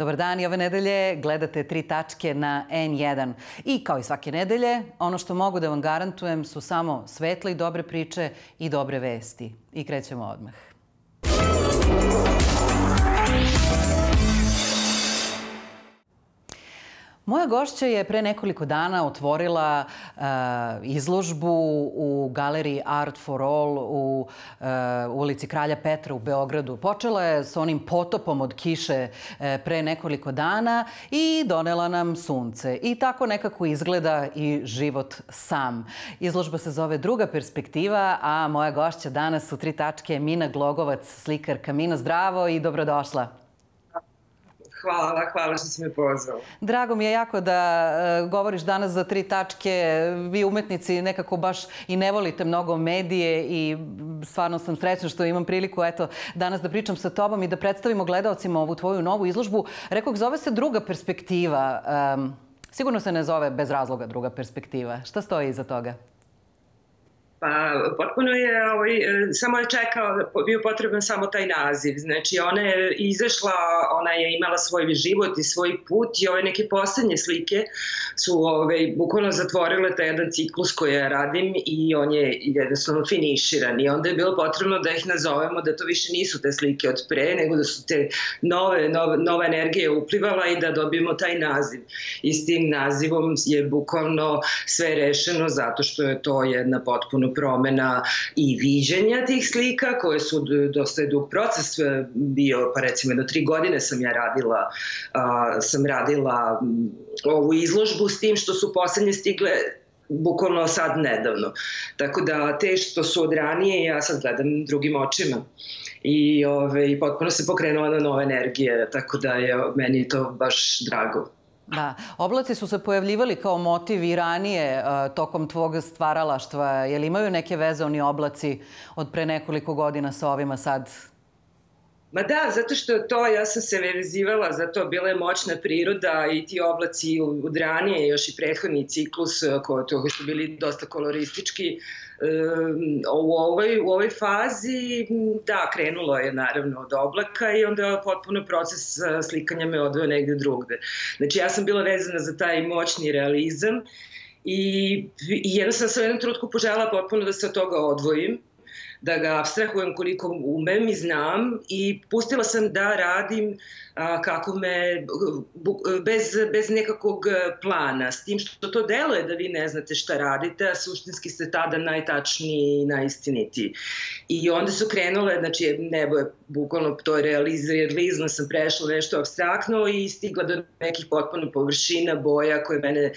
Dobar dan i ove nedelje gledate Tri tačke na N1. I kao i svake nedelje, ono što mogu da vam garantujem su samo svetle i dobre priče i dobre vesti. I krećemo odmah. Moja gošća je pre nekoliko dana otvorila izložbu u galeriji Art for All u ulici Kralja Petra u Beogradu. Počela je s onim potopom od kiše pre nekoliko dana i donela nam sunce. I tako nekako izgleda i život sam. Izložba se zove Druga perspektiva, a moja gošća danas su Tri tačke Mina Glogovac, slikarka. Mina, zdravo i dobrodošla. Hvala što si me pozvala. Drago mi je jako da govoriš danas za Tri tačke. Vi umetnici nekako baš i ne volite mnogo medije i stvarno sam srećna što imam priliku danas da pričam sa tobom i da predstavimo gledaocima ovu tvoju novu izložbu. Rekoh, zove se Druga perspektiva. Sigurno se ne zove bez razloga Druga perspektiva. Šta stoji iza toga? Pa, potpuno je, samo je bio potreban samo taj naziv. Znači, ona je izašla, ona je imala svoj život i svoj put i ove neke poslednje slike su bukvalno zatvorile taj jedan ciklus koji ja radim i on je jednostavno finiširan. I onda je bilo potrebno da ih nazovemo, da to više nisu te slike od pre, nego da su te nova energija uplivala i da dobijemo taj naziv. I s tim nazivom je bukvalno sve rešeno zato što je to jedna potpuno promena i viđenja tih slika koje su dosta dug proces bio, pa recimo do 3 godine sam radila ovu izložbu s tim što su poslednje stigle bukvalno sad nedavno. Tako da te što su od ranije ja sad gledam drugim očima i potpuno se pokrenula na nove energije, tako da je meni to baš drago. Da. Oblaci su se pojavljivali kao motiv i ranije tokom tvog stvaralaštva. Je li imaju neke veze oni oblaci od pre nekoliko godina sa ovima sad? Ma da, zato što to, ja sam se vezivala, zato bila je moćna priroda i ti oblaci od ranije, još i prethodni ciklus koji su bili dosta koloristički. U ovoj fazi, da, krenulo je naravno od oblaka i onda je potpuno proces slikanja me odveo negde drugde. Znači, ja sam bila vezana za taj moćni realizam i jednostavno sam u jednom trenutku poželjela potpuno da se od toga odvojim, da ga apstrahujem koliko umem i znam i pustila sam da radim kako me, bez nekakvog plana, s tim što to deluje da vi ne znate šta radite, a suštinski ste tada najtačniji i najistinitiji. I onda su krenule, znači nebo je bukvalno to je realizam, sam prešla nešto apstraktno i stigla do nekih potpuno površina, boja koje mene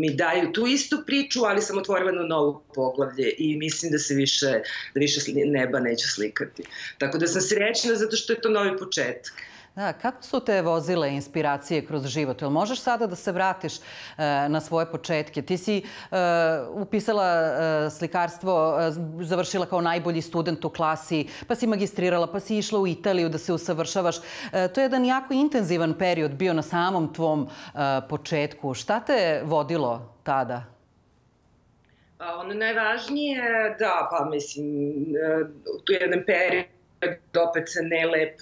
mi daju tu istu priču, ali sam otvorila na novo poglavlje i mislim da se više neba neću slikati. Tako da sam srećna zato što je to novi početak. Da, kako su te vozile inspiracije kroz život? Jel možeš sada da se vratiš na svoje početke? Ti si upisala slikarstvo, završila kao najbolji student u klasi, pa si magistrirala, pa si išla u Italiju da se usavršavaš. To je jedan jako intenzivan period bio na samom tvom početku. Šta te vodilo tada? Ono najvažnije, da, pa mislim, tu je jedan period opet ne lep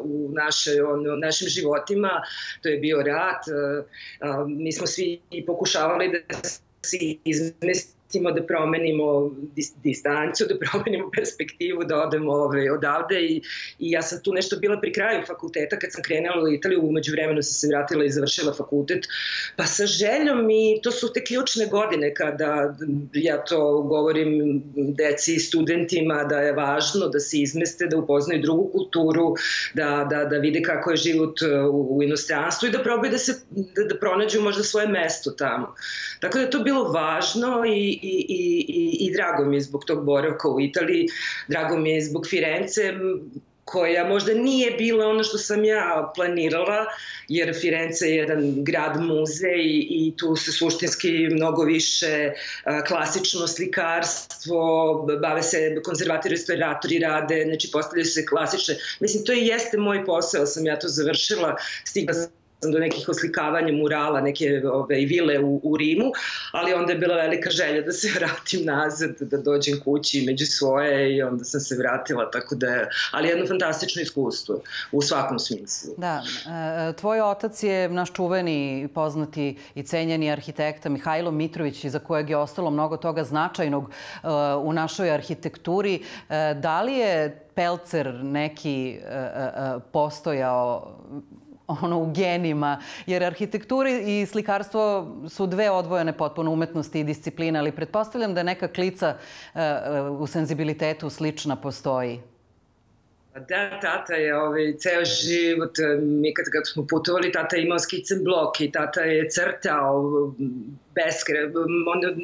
u našim životima. To je bio rat. Mi smo svi pokušavali da se izmestimo, da promenimo distancu, da promenimo perspektivu, da odemo odavde. I ja sam tu nešto bila pri kraju fakulteta kad sam krenula u Italiju. Umeđu vremenu sam se vratila i završila fakultet. Pa sa željom i to su te ključne godine kada ja to govorim deci i studentima da je važno da se izmeste, da upoznaju drugu kulturu, da vide kako je život u inostranstvu i da probaju da pronađu možda svoje mesto tamo. Tako da je to bilo važno i drago mi je zbog tog boravka u Italiji, drago mi je zbog Firence koja možda nije bila ono što sam ja planirala, jer Firenze je jedan grad muzej i tu se suštinski mnogo više klasično slikarstvo, bave se konzervatori, restauratori rade, znači postavljaju se klasične. Mislim, to i jeste moj posao, sam ja to završila, stigla sam do nekih oslikavanja murala, neke vile u Rimu, ali onda je bila velika želja da se vratim nazad, da dođem kući među svoje i onda sam se vratila, tako da je, ali jedno fantastično iskustvo u svakom smislu. Da, tvoj otac je naš čuveni, poznati i cenjeni arhitekta Mihajlo Mitrović, iza kojeg je ostalo mnogo toga značajnog u našoj arhitekturi. Da li je pelcer neki postojao ono u genima, jer arhitektura i slikarstvo su dve odvojene potpuno umetnosti i discipline, ali pretpostavljam da neka klica u senzibilitetu slična postoji. Da, tata je ceo život, mi kad smo putovali, tata je imao skicen blok i tata je crtao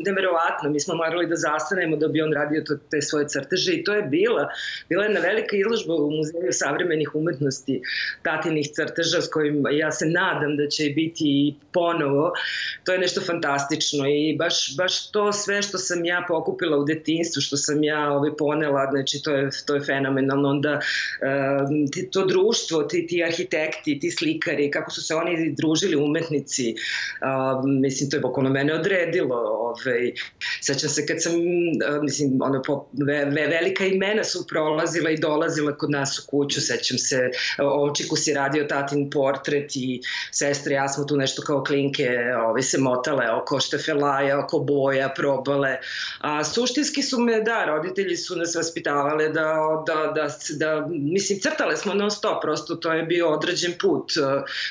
neverovatno. Mi smo morali da zastanemo da bi on radio te svoje crteže i to je bila jedna velika izložba u Muzeju savremenih umetnosti tatinih crteža s kojim ja se nadam da će biti ponovo. To je nešto fantastično i baš to sve što sam ja pokupila u detinjstvu, što sam ja ponela, znači to je fenomenalno. Onda to društvo, ti arhitekti, ti slikari, kako su se oni družili umetnici, mislim, to je bukvalno mene odredilo. Sećam se kad sam, mislim, velika imena su prolazila i dolazila kod nas u kuću. Sećam se, Oci Kusi radio tatin portret i sestre, ja smo tu nešto kao klinke se motale oko štefelaja, oko boja, probale. A suštinski su me, da, roditelji su nas vaspitavale da, mislim, crtale smo non stop, prosto to je bio određen put.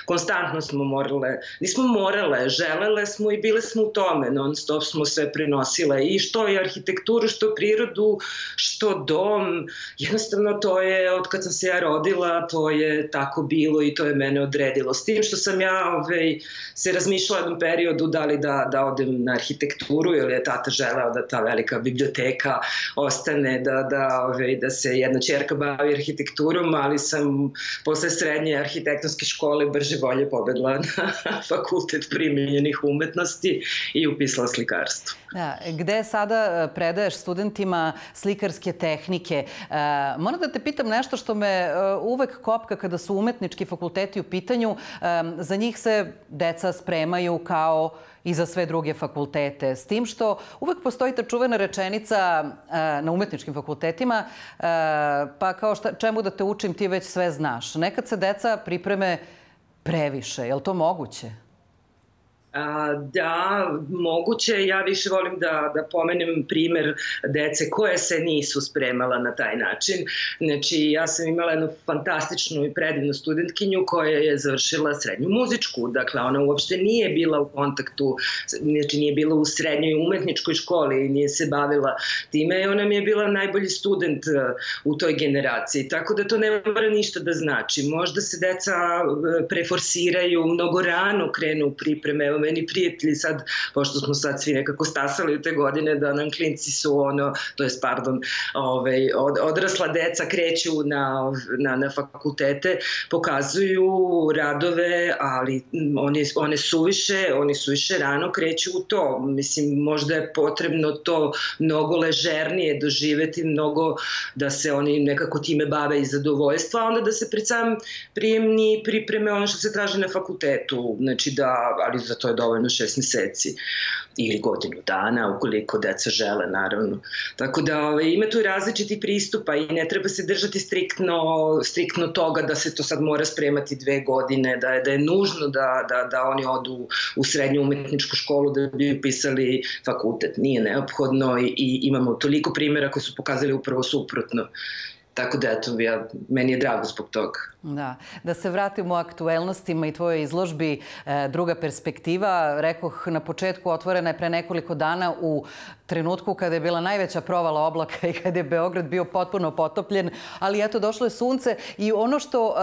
Konstantno smo morale, nismo morale, želele smo i bile smo u tome, non stop smo sve prenosile i što i arhitekturu, što prirodu, što dom. Jednostavno to je, od kad sam se ja rodila, to je tako bilo i to je mene odredilo. S tim što sam ja se razmišljala jednom periodu da li da odem na arhitekturu, jer je tata želeo da ta velika biblioteka ostane, da se jedna ćerka bavi arhitekturom, ali sam posle srednje arhitektonske škole brže bolje pobegla na fakultet primenjenih umetnosti i upisala slikarstvo. Gde sada predaješ studentima slikarske tehnike? Moram da te pitam nešto što me uvek kopka kada su umetnički fakulteti u pitanju. Za njih se deca spremaju kao i za sve druge fakultete. S tim što uvek postoji ta čuvena rečenica na umetničkim fakultetima, pa kao čemu da te učim, ti već sve znaš. Nekad se deca pripreme previše. Je li to moguće? Da, moguće. Ja više volim da pomenem primer dece koje se nisu spremala na taj način. Znači, ja sam imala jednu fantastičnu i predivnu studentkinju koja je završila srednju muzičku. Dakle, ona uopšte nije bila u kontaktu, znači nije bila u srednjoj umetničkoj školi i nije se bavila time. I ona mi je bila najbolji student u toj generaciji. Tako da to ne mora ništa da znači. Možda se deca preforsiraju, mnogo rano krenu u pripreme. Evo, meni prijatelji sad, pošto smo sad svi nekako stasali u te godine, da nam klinci su odrasla deca kreću na fakultete, pokazuju radove, ali oni suviše rano kreću u to. Mislim, možda je potrebno to mnogo ležernije doživeti, mnogo da se oni nekako time bave i zadovoljstva, a onda da se pred sam prijemni pripreme ono što se traže na fakultetu. Znači da, ali za to je dovoljno 6 meseci ili godinu dana, ukoliko deca žele, naravno. Tako da ima tu različiti pristupa i ne treba se držati striktno toga da se to sad mora spremati 2 godine, da je nužno da oni odu u srednju umetničku školu da bi upisali fakultet. Nije neophodno i imamo toliko primjera koji su pokazali upravo suprotno. Tako da, eto, meni je drago zbog toga. Da se vratimo o aktuelnostima i tvojoj izložbi Druga perspektiva. Rekoh na početku, otvorena je pre nekoliko dana u trenutku kada je bila najveća provala oblaka i kada je Beograd bio potpuno potopljen. Ali eto, došlo je sunce i ono što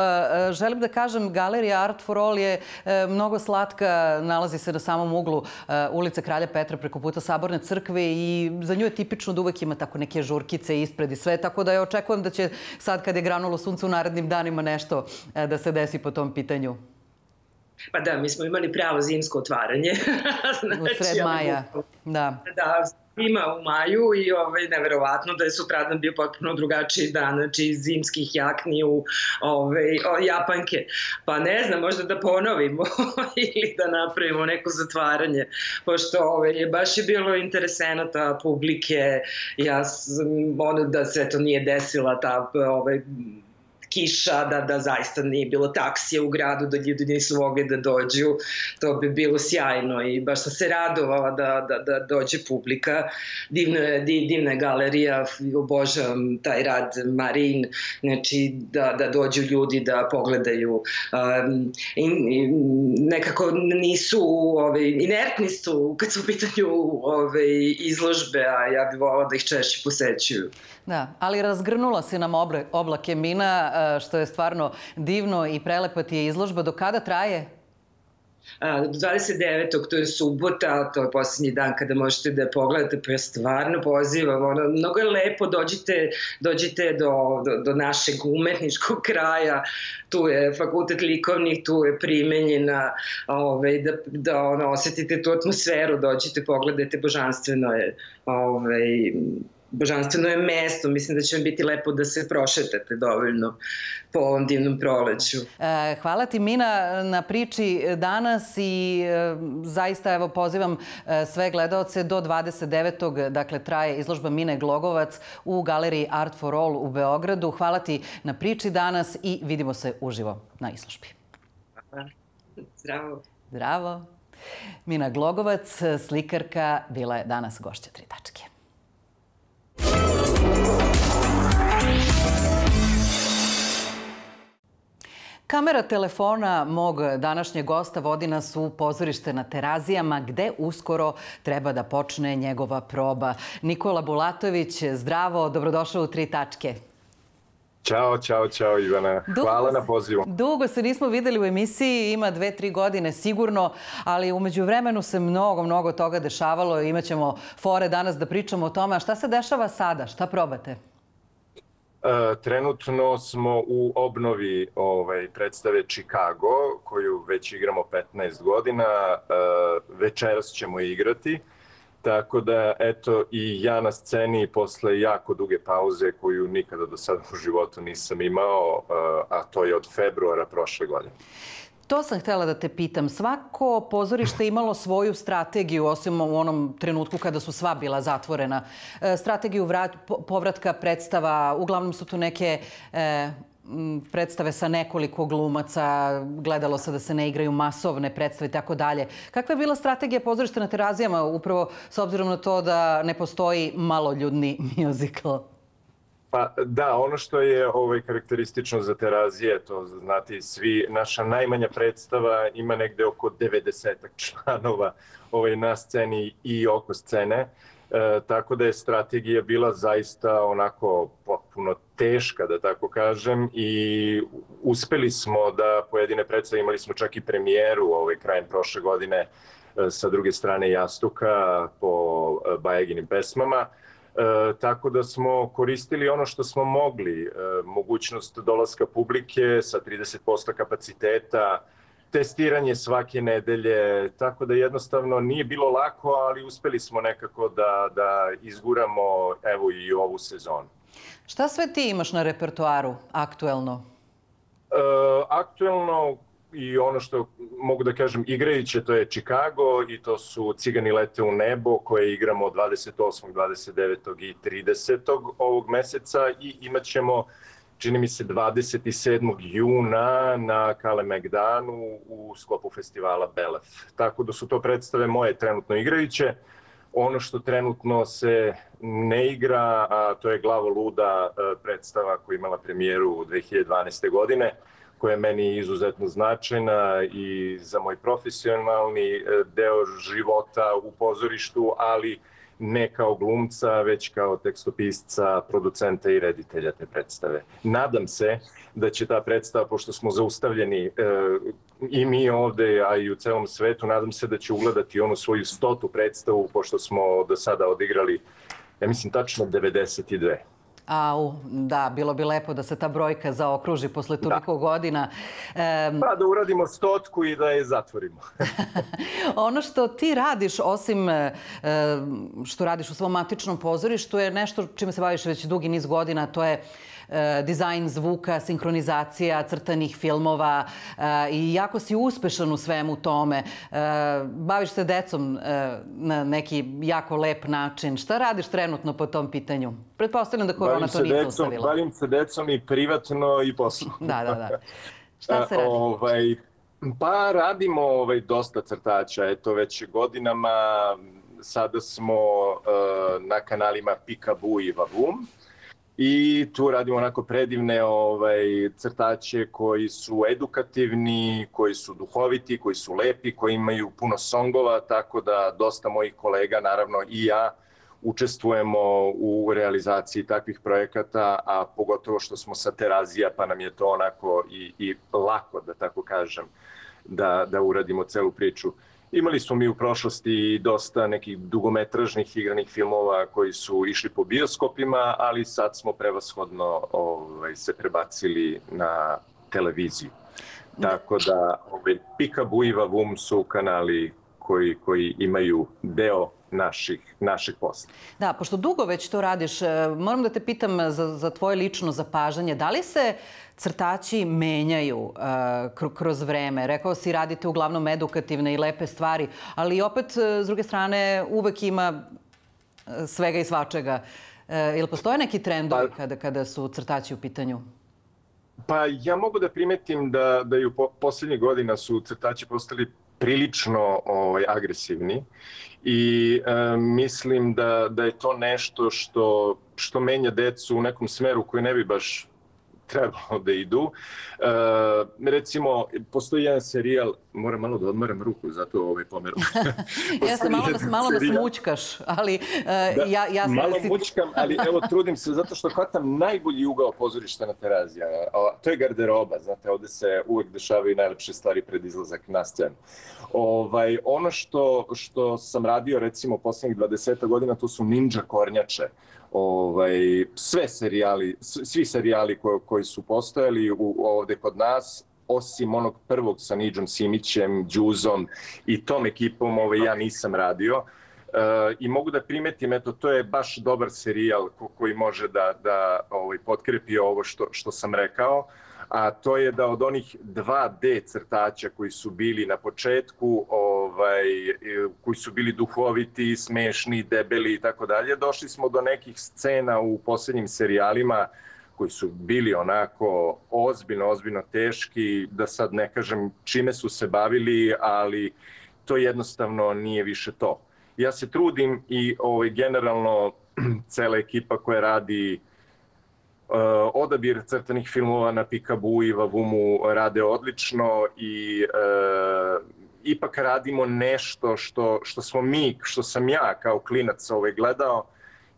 želim da kažem, galerija Art for All je mnogo slatka. Nalazi se na samom uglu ulice Kralja Petra preko puta Saborne crkve i za nju je tipično da uvek ima tako neke žurkice ispred i sve. Tako da ja očekujem da će sad kad je granulo sunce u narednim danima nešto da se desi po tom pitanju. Pa da, mi smo imali pravo zimsko otvaranje. U sred maja, da. Da, zima u maju i neverovatno da je sutradan bio potpuno drugačiji dan, znači iz zimskih jakni u japanke. Pa ne znam, možda da ponovimo ili da napravimo neko zatvaranje, pošto je baš bilo interesenata publike, da se to nije desila ta kiša, da zaista nije bilo taksije u gradu, da ljudi nisu mogli da dođu, to bi bilo sjajno i baš sam se radovala da dođe publika. Divna je galerija, obožavam taj rad Marin, znači da dođu ljudi da pogledaju. Nekako nisu, inertni su kad su u pitanju izložbe, a ja bih volala da ih češće posećuju. Da, ali razgrnula si nam oblake, Mina, što je stvarno divno i prelepa ti je izložba. Do kada traje? 29. to je subota, to je posljednji dan kada možete da pogledate, pa ja stvarno pozivam. Mnogo je lepo, dođite do našeg umetničkog kraja, tu je fakultet likovnih, tu je primenjena, da osjetite tu atmosferu, dođite, pogledajte, božanstveno je. Božanstveno je mesto, mislim da će vam biti lepo da se prošetate dovoljno po ovom divnom proleću. Hvala ti, Mina, na priči danas i zaista pozivam sve gledaoce do 29. Dakle, traje izložba Mine Glogovac u galeriji Art for All u Beogradu. Hvala ti na priči danas i vidimo se uživo na izložbi. Hvala. Zdravo. Zdravo. Mina Glogovac, slikarka, bila je danas gošća Tri tačke. Kamera telefona mog današnjeg gosta vodi nas u Pozorište na Terazijama, gde uskoro treba da počne njegova proba. Nikola Bulatović, zdravo, dobrodošao u Tri tačke. Ćao Ivana, hvala na pozivu. Dugo se nismo videli u emisiji, ima 2-3 godine sigurno, ali umeđu vremenu se mnogo toga dešavalo. Imaćemo fore danas da pričamo o tome. A šta se dešava sada? Šta probate? Trenutno smo u obnovi predstave Chicago, koju već igramo 15 godina. Večeras ćemo igrati. Tako da, eto, i ja na sceni posle jako duge pauze koju nikada do sada u životu nisam imao, a to je od februara prošle godine. To sam htjela da te pitam. Svako pozorište imalo svoju strategiju, osim u onom trenutku kada su sva bila zatvorena. Strategiju povratka predstava, uglavnom su tu neke predstave sa nekoliko glumaca, gledalo se da se ne igraju masovne predstave i tako dalje. Kakva je bila strategija Pozorišta na Terazijama, upravo s obzirom na to da ne postoji maloljudni mjuzikl? Pa da, ono što je karakteristično za Terazije, to znate i svi, naša najmanja predstava ima negde oko 90-ak članova na sceni i oko scene. Tako da je strategija bila zaista onako potpuno teška, da tako kažem, i uspeli smo da pojedine predstave, imali smo čak i premijeru krajem prošle godine Sa druge strane jastuka po Bajaginim pesmama. Tako da smo koristili ono što smo mogli, mogućnost dolaska publike sa 30% kapaciteta, testiranje svake nedelje, tako da jednostavno nije bilo lako, ali uspeli smo nekako da izguramo evo i ovu sezonu. Šta sve ti imaš na repertoaru aktuelno? Aktuelno i ono što mogu da kažem igrajuće, to je Chicago i to su Cigani lete u nebo, koje igramo 28., 29. i 30. ovog meseca i imat ćemo, čini mi se, 27. juna na Kalemegdanu u sklopu festivala Belaf. Tako da su to predstave moje trenutno igrajuće. Ono što trenutno se ne igra, a to je Glavo Luda, predstava koja je imala premijeru 2012. godine, koja je meni izuzetno značajna i za moj profesionalni deo života u pozorištu, ali ne kao glumca, već kao tekstopisca, producenta i reditelja te predstave. Nadam se da će ta predstava, pošto smo zaustavljeni i mi ovde, a i u celom svetu, nadam se da će ugledati onu svoju 100. predstavu, pošto smo do sada odigrali, ja mislim, tačno 92. Da, bilo bi lepo da se ta brojka zaokruži posle toliko godina. Pa da uradimo 100 i da je zatvorimo. Ono što ti radiš, osim što radiš u svom matičnom pozorištu, je nešto čime se baviš već dugi niz godina. To je dizajn zvuka, sinhronizacija crtanih filmova i jako si uspešan u svemu tome. Baviš se decom na neki jako lep način. Šta radiš trenutno po tom pitanju? Pretpostavljam da korona to nije zaustavila. Bavim se decom i privatno i poslovno. Da. Šta se radi? Pa radimo dosta crtača. Eto, već godinama sada smo na kanalima Pika Buu i Vavum. I tu radimo onako predivne crtače koji su edukativni, koji su duhoviti, koji su lepi, koji imaju puno songova, tako da dosta mojih kolega, naravno i ja, učestvujemo u realizaciji takvih projekata, a pogotovo što smo sa Terazija, pa nam je to onako i lako, da tako kažem, da uradimo celu priču. Imali smo mi u prošlosti dosta nekih dugometražnih igranih filmova koji su išli po bioskopima, ali sad smo prevashodno se prebacili na televiziju. Tako da Pika Buu i Vavum su kanali koji imaju deo naših posla. Da, pošto dugo već to radiš, moram da te pitam za tvoje lično zapažanje. Da li se crtači menjaju kroz vreme? Rekao si, radite uglavnom edukativne i lepe stvari, ali opet, s druge strane, uvek ima svega i svačega. Ili postoje neki trendovi kada su crtači u pitanju? Pa ja mogu da primetim da i u posljednjih godina su crtači postali prilično agresivni i mislim da je to nešto što menja decu u nekom smeru koji ne bi baš trebalo da idu. Recimo, postoji jedan serijal, moram malo da odmaram ruku, zato pomeram. Jeste, malo da se mućkaš, ali ja sam... Malo mućkam, ali evo trudim se, zato što hvatam najbolji ugao pozorišta na Terazija. To je garderoba, znate, ovde se uvek dešavaju najlepše stvari pred izlazak na scenu. Ono što sam radio, recimo, poslednjih 20 godina, to su ninja kornjače. Svi serijali koji su postojali ovde kod nas, osim onog prvog sa Nidžom Simićem, Đuzom i tom ekipom, ja nisam radio. I mogu da primetim, eto, to je baš dobar serijal koji može da potkrepi ovo što sam rekao, a to je da od onih 2D crtača koji su bili na početku, koji su bili duhoviti, smešni, debeli i tako dalje, došli smo do nekih scena u poslednjim serijalima koji su bili onako ozbiljno teški, da sad ne kažem čime su se bavili, ali to jednostavno nije više to. Ja se trudim i generalno cela ekipa koja radi odabir crtanih filmova na Pika Buu i Vavumu rade odlično i ipak radimo nešto što sam ja kao klinac gledao,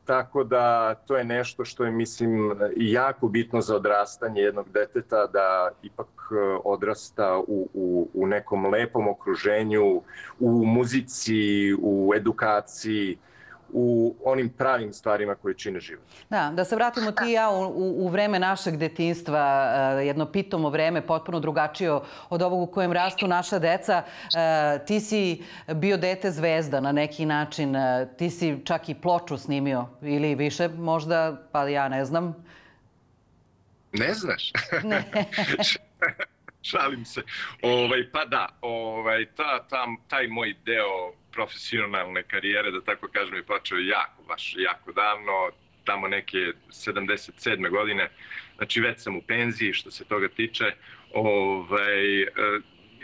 tako da to je nešto što je, mislim, jako bitno za odrastanje jednog deteta, da ipak odrasta u nekom lepom okruženju, u muzici, u edukaciji, u onim pravim stvarima koje čine život. Da se vratimo ti i ja u vreme našeg detinjstva, jedno pitomo vreme, potpuno drugačije od ovog u kojem rastu naša deca. Ti si bio dete zvezda na neki način, ti si čak i ploču snimio ili više možda, pa ja ne znam. Ne znaš? Ne. Šalim se. Pa da, taj moj deo profesionalne karijere, da tako kažem, je počeo jako davno, tamo neke 77. godine. Znači, već sam u penziji što se toga tiče.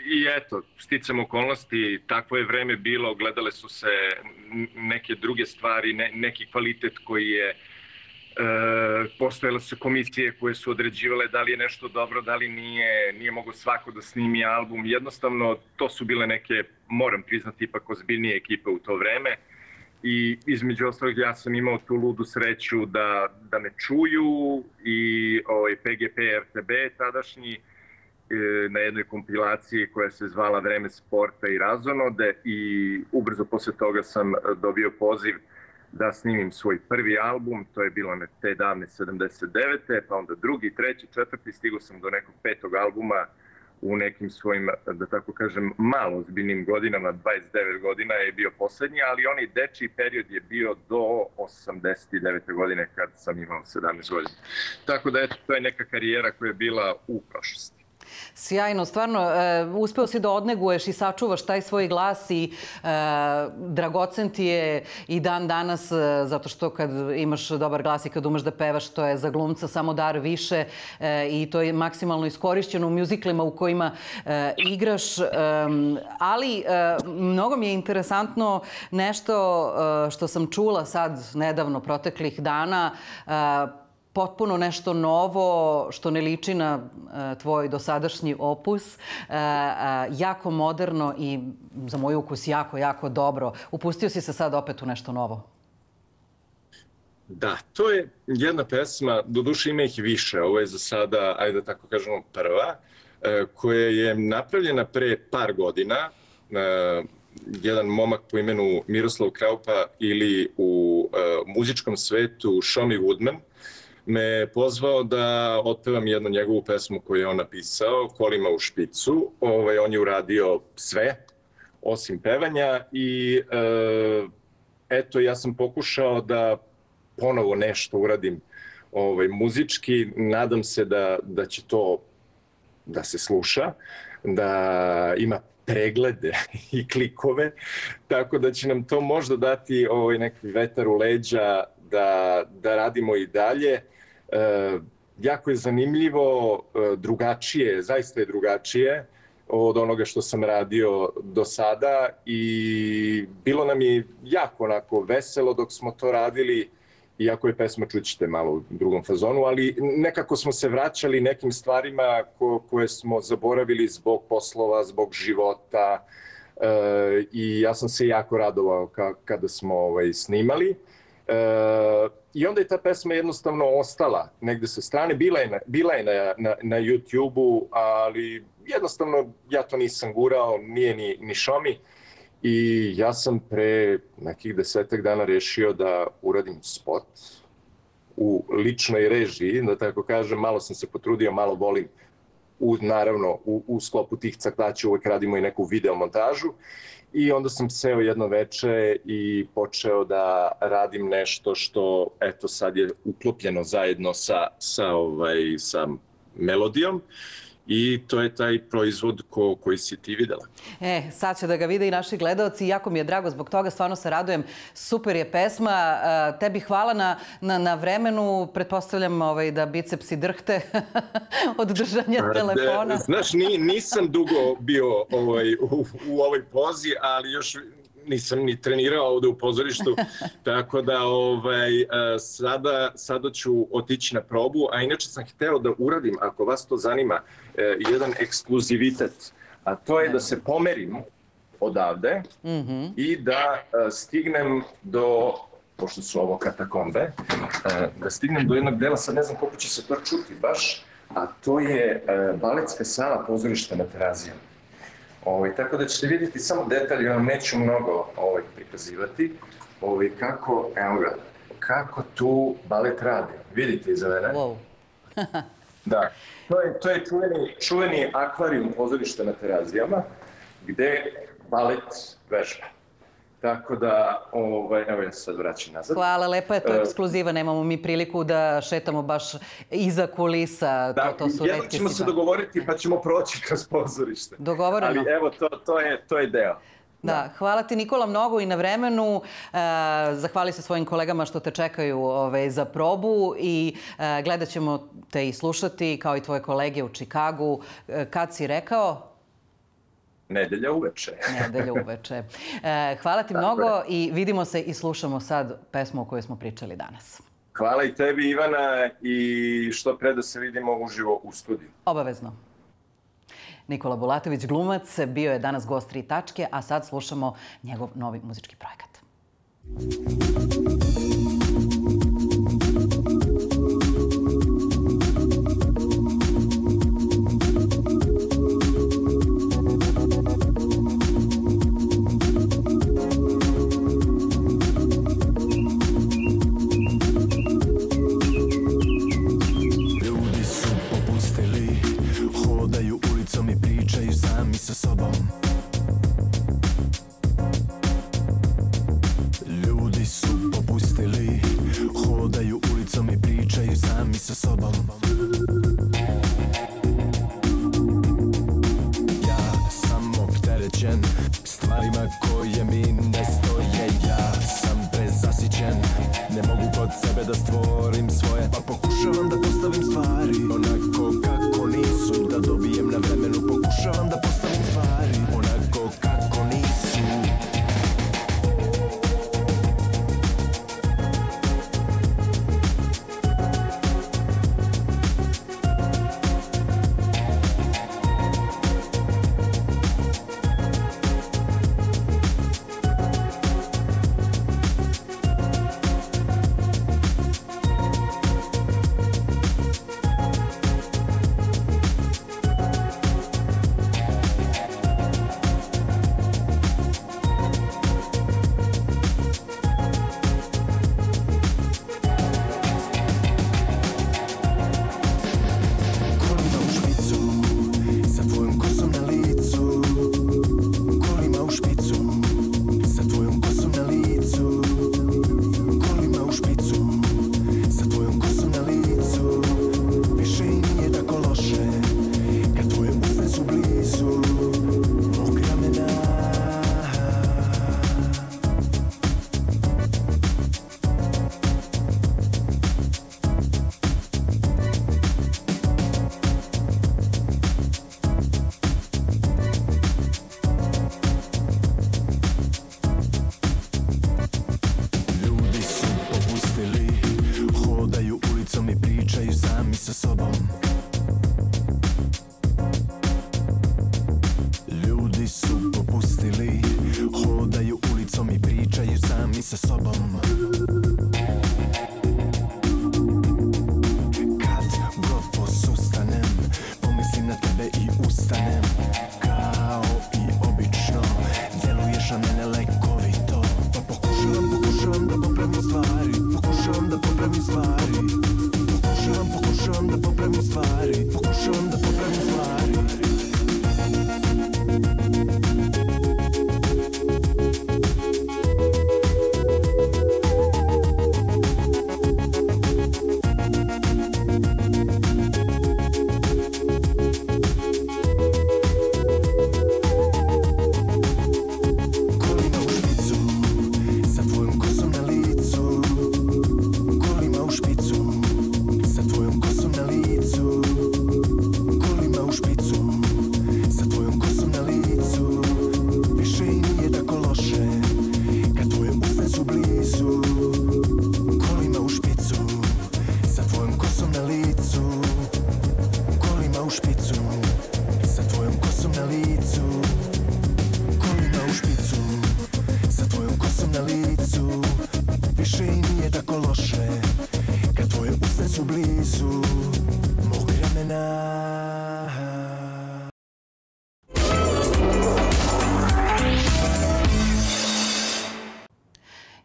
I eto, sticam okolnosti, takvo je vreme bilo, gledale su se neke druge stvari, neki kvalitet koji je... Postojale su komisije koje su određivale da li je nešto dobro, da li nije, nije mogao svako da snimi album. Jednostavno, to su bile neke, moram priznati, ipak ozbiljnije ekipe u to vreme. I između ostalog, ja sam imao tu ludu sreću da me čuju i PGP RTB tadašnji na jednoj kompilaciji koja se zvala Vreme sporta i razonode, i ubrzo posle toga sam dobio poziv da snimim svoj prvi album, to je bilo na te davne 79. Pa onda drugi, treći, četvrti, stigo sam do nekog petog albuma u nekim svojim, da tako kažem, malo ozbiljnim godinama, 29 godina je bio posljednji, ali onaj dečiji period je bio do 89. godine kad sam imao 17 godina. Tako da, eto, to je neka karijera koja je bila u prošlosti. Sjajno, stvarno, uspeo si da odneguješ i sačuvaš taj svoj glas i dragocen ti je i dan danas, zato što kad imaš dobar glas i kad umeš da pevaš, to je za glumca samo dar više i to je maksimalno iskorišćeno u mjuziklima u kojima igraš. Ali mnogo mi je interesantno nešto što sam čula sad nedavno, proteklih dana, potpuno nešto novo što ne liči na tvoj dosadašnji opus. Jako moderno i za moj ukus jako, jako dobro. Upustio si se sad opet u nešto novo. Da, to je jedna pesma, doduše ima ih više. Ovo je za sada, ajde da tako kažemo, prva, koja je napravljena pre par godina. Jedan momak po imenu Miroslav Kraupa ili u muzičkom svetu Šomi Woodman me pozvao da otpevam jednu njegovu pesmu koju je on napisao, Kolima u špicu. On je uradio sve, osim pevanja. I eto, ja sam pokušao da ponovo nešto uradim muzički. Nadam se da će to da se sluša, da ima preglede i klikove. Tako da će nam to možda dati neki vetar u leđa da radimo i dalje. Jako je zanimljivo, drugačije, zaista je drugačije od onoga što sam radio do sada i bilo nam je jako onako veselo dok smo to radili, iako je pesma, čućete, malo u drugom fazonu, ali nekako smo se vraćali nekim stvarima koje smo zaboravili zbog poslova, zbog života i ja sam se jako radovao kada smo snimali. I onda je ta pesma jednostavno ostala negde sa strane. Bila je na YouTube-u, ali jednostavno ja to nisam gurao, nije ni Šomi. I ja sam pre nekih 10-ak dana rešio da uradim spot u ličnoj režiji, da tako kažem. Malo sam se potrudio, malo volim. Naravno, u sklopu tih crtaća uvek radimo i neku videomontažu. I onda sam seo jedno veče i počeo da radim nešto što, eto, sad je uklopljeno zajedno sa melodijom. I to je taj proizvod koji si ti videla. Sad će da ga vide i naši gledalci. Jako mi je drago zbog toga, stvarno se radujem. Super je pesma. Tebi hvala na vremenu. Pretpostavljam da bicepsi drhte od držanja telefona. Znaš, nisam dugo bio u ovoj pozi, ali još nisam ni trenirao ovde u pozorištu, tako da sada ću otići na probu, a inače sam hteo da uradim, ako vas to zanima, jedan ekskluzivitet, a to je da se pomerim odavde i da stignem do, pošto su ovo katakombe, da stignem do jednog dela, sad ne znam koliko će se to čuti baš, a to je baletska sala Pozorište na terazijama. Tako da ćete vidjeti samo detalje, vam neću mnogo prikazivati, kako tu balet radi. Vidite iza mene? Da. To je čuveni akvarijum Pozorišta na terazijama, gde balet vežba. Tako da, evo ja se sad vraćam nazad. Hvala, lepa je to ekskluziva, nemamo mi priliku da šetamo baš iza kulisa. Da, jedno ćemo se dogovoriti pa ćemo proći kroz pozorište. Dogovoreno. Ali evo, to je deo. Da, hvala ti Nikola mnogo i na vremenu. Zahvali se svojim kolegama što te čekaju za probu i gledat ćemo te i slušati kao i tvoje kolege u Chicagu. Kad si rekao? Nedelja uveče. Nedelja uveče. Hvala ti mnogo i vidimo se i slušamo sad pesmu o kojoj smo pričali danas. Hvala i tebi, Ivana, i što pre da se vidimo uživo u studiju. Obavezno. Nikola Bulatović, glumac, bio je danas gost Tri tačke, a sad slušamo njegov novi muzički projekat. hodaju ulicom i pričaju sami sa sobom. Ljudi su popustili, hodaju ulicom i pričaju sami sa sobom. Ja sam opterećen stvarima koje mi ne stoje. Ja sam prezasićen, ne mogu kod sebe da stvorim svoje, pa pokušavam da postavim stvari onako kako nisu, da dobijem na vremenu. Pokušavam da postavim stvari onako kako nisu.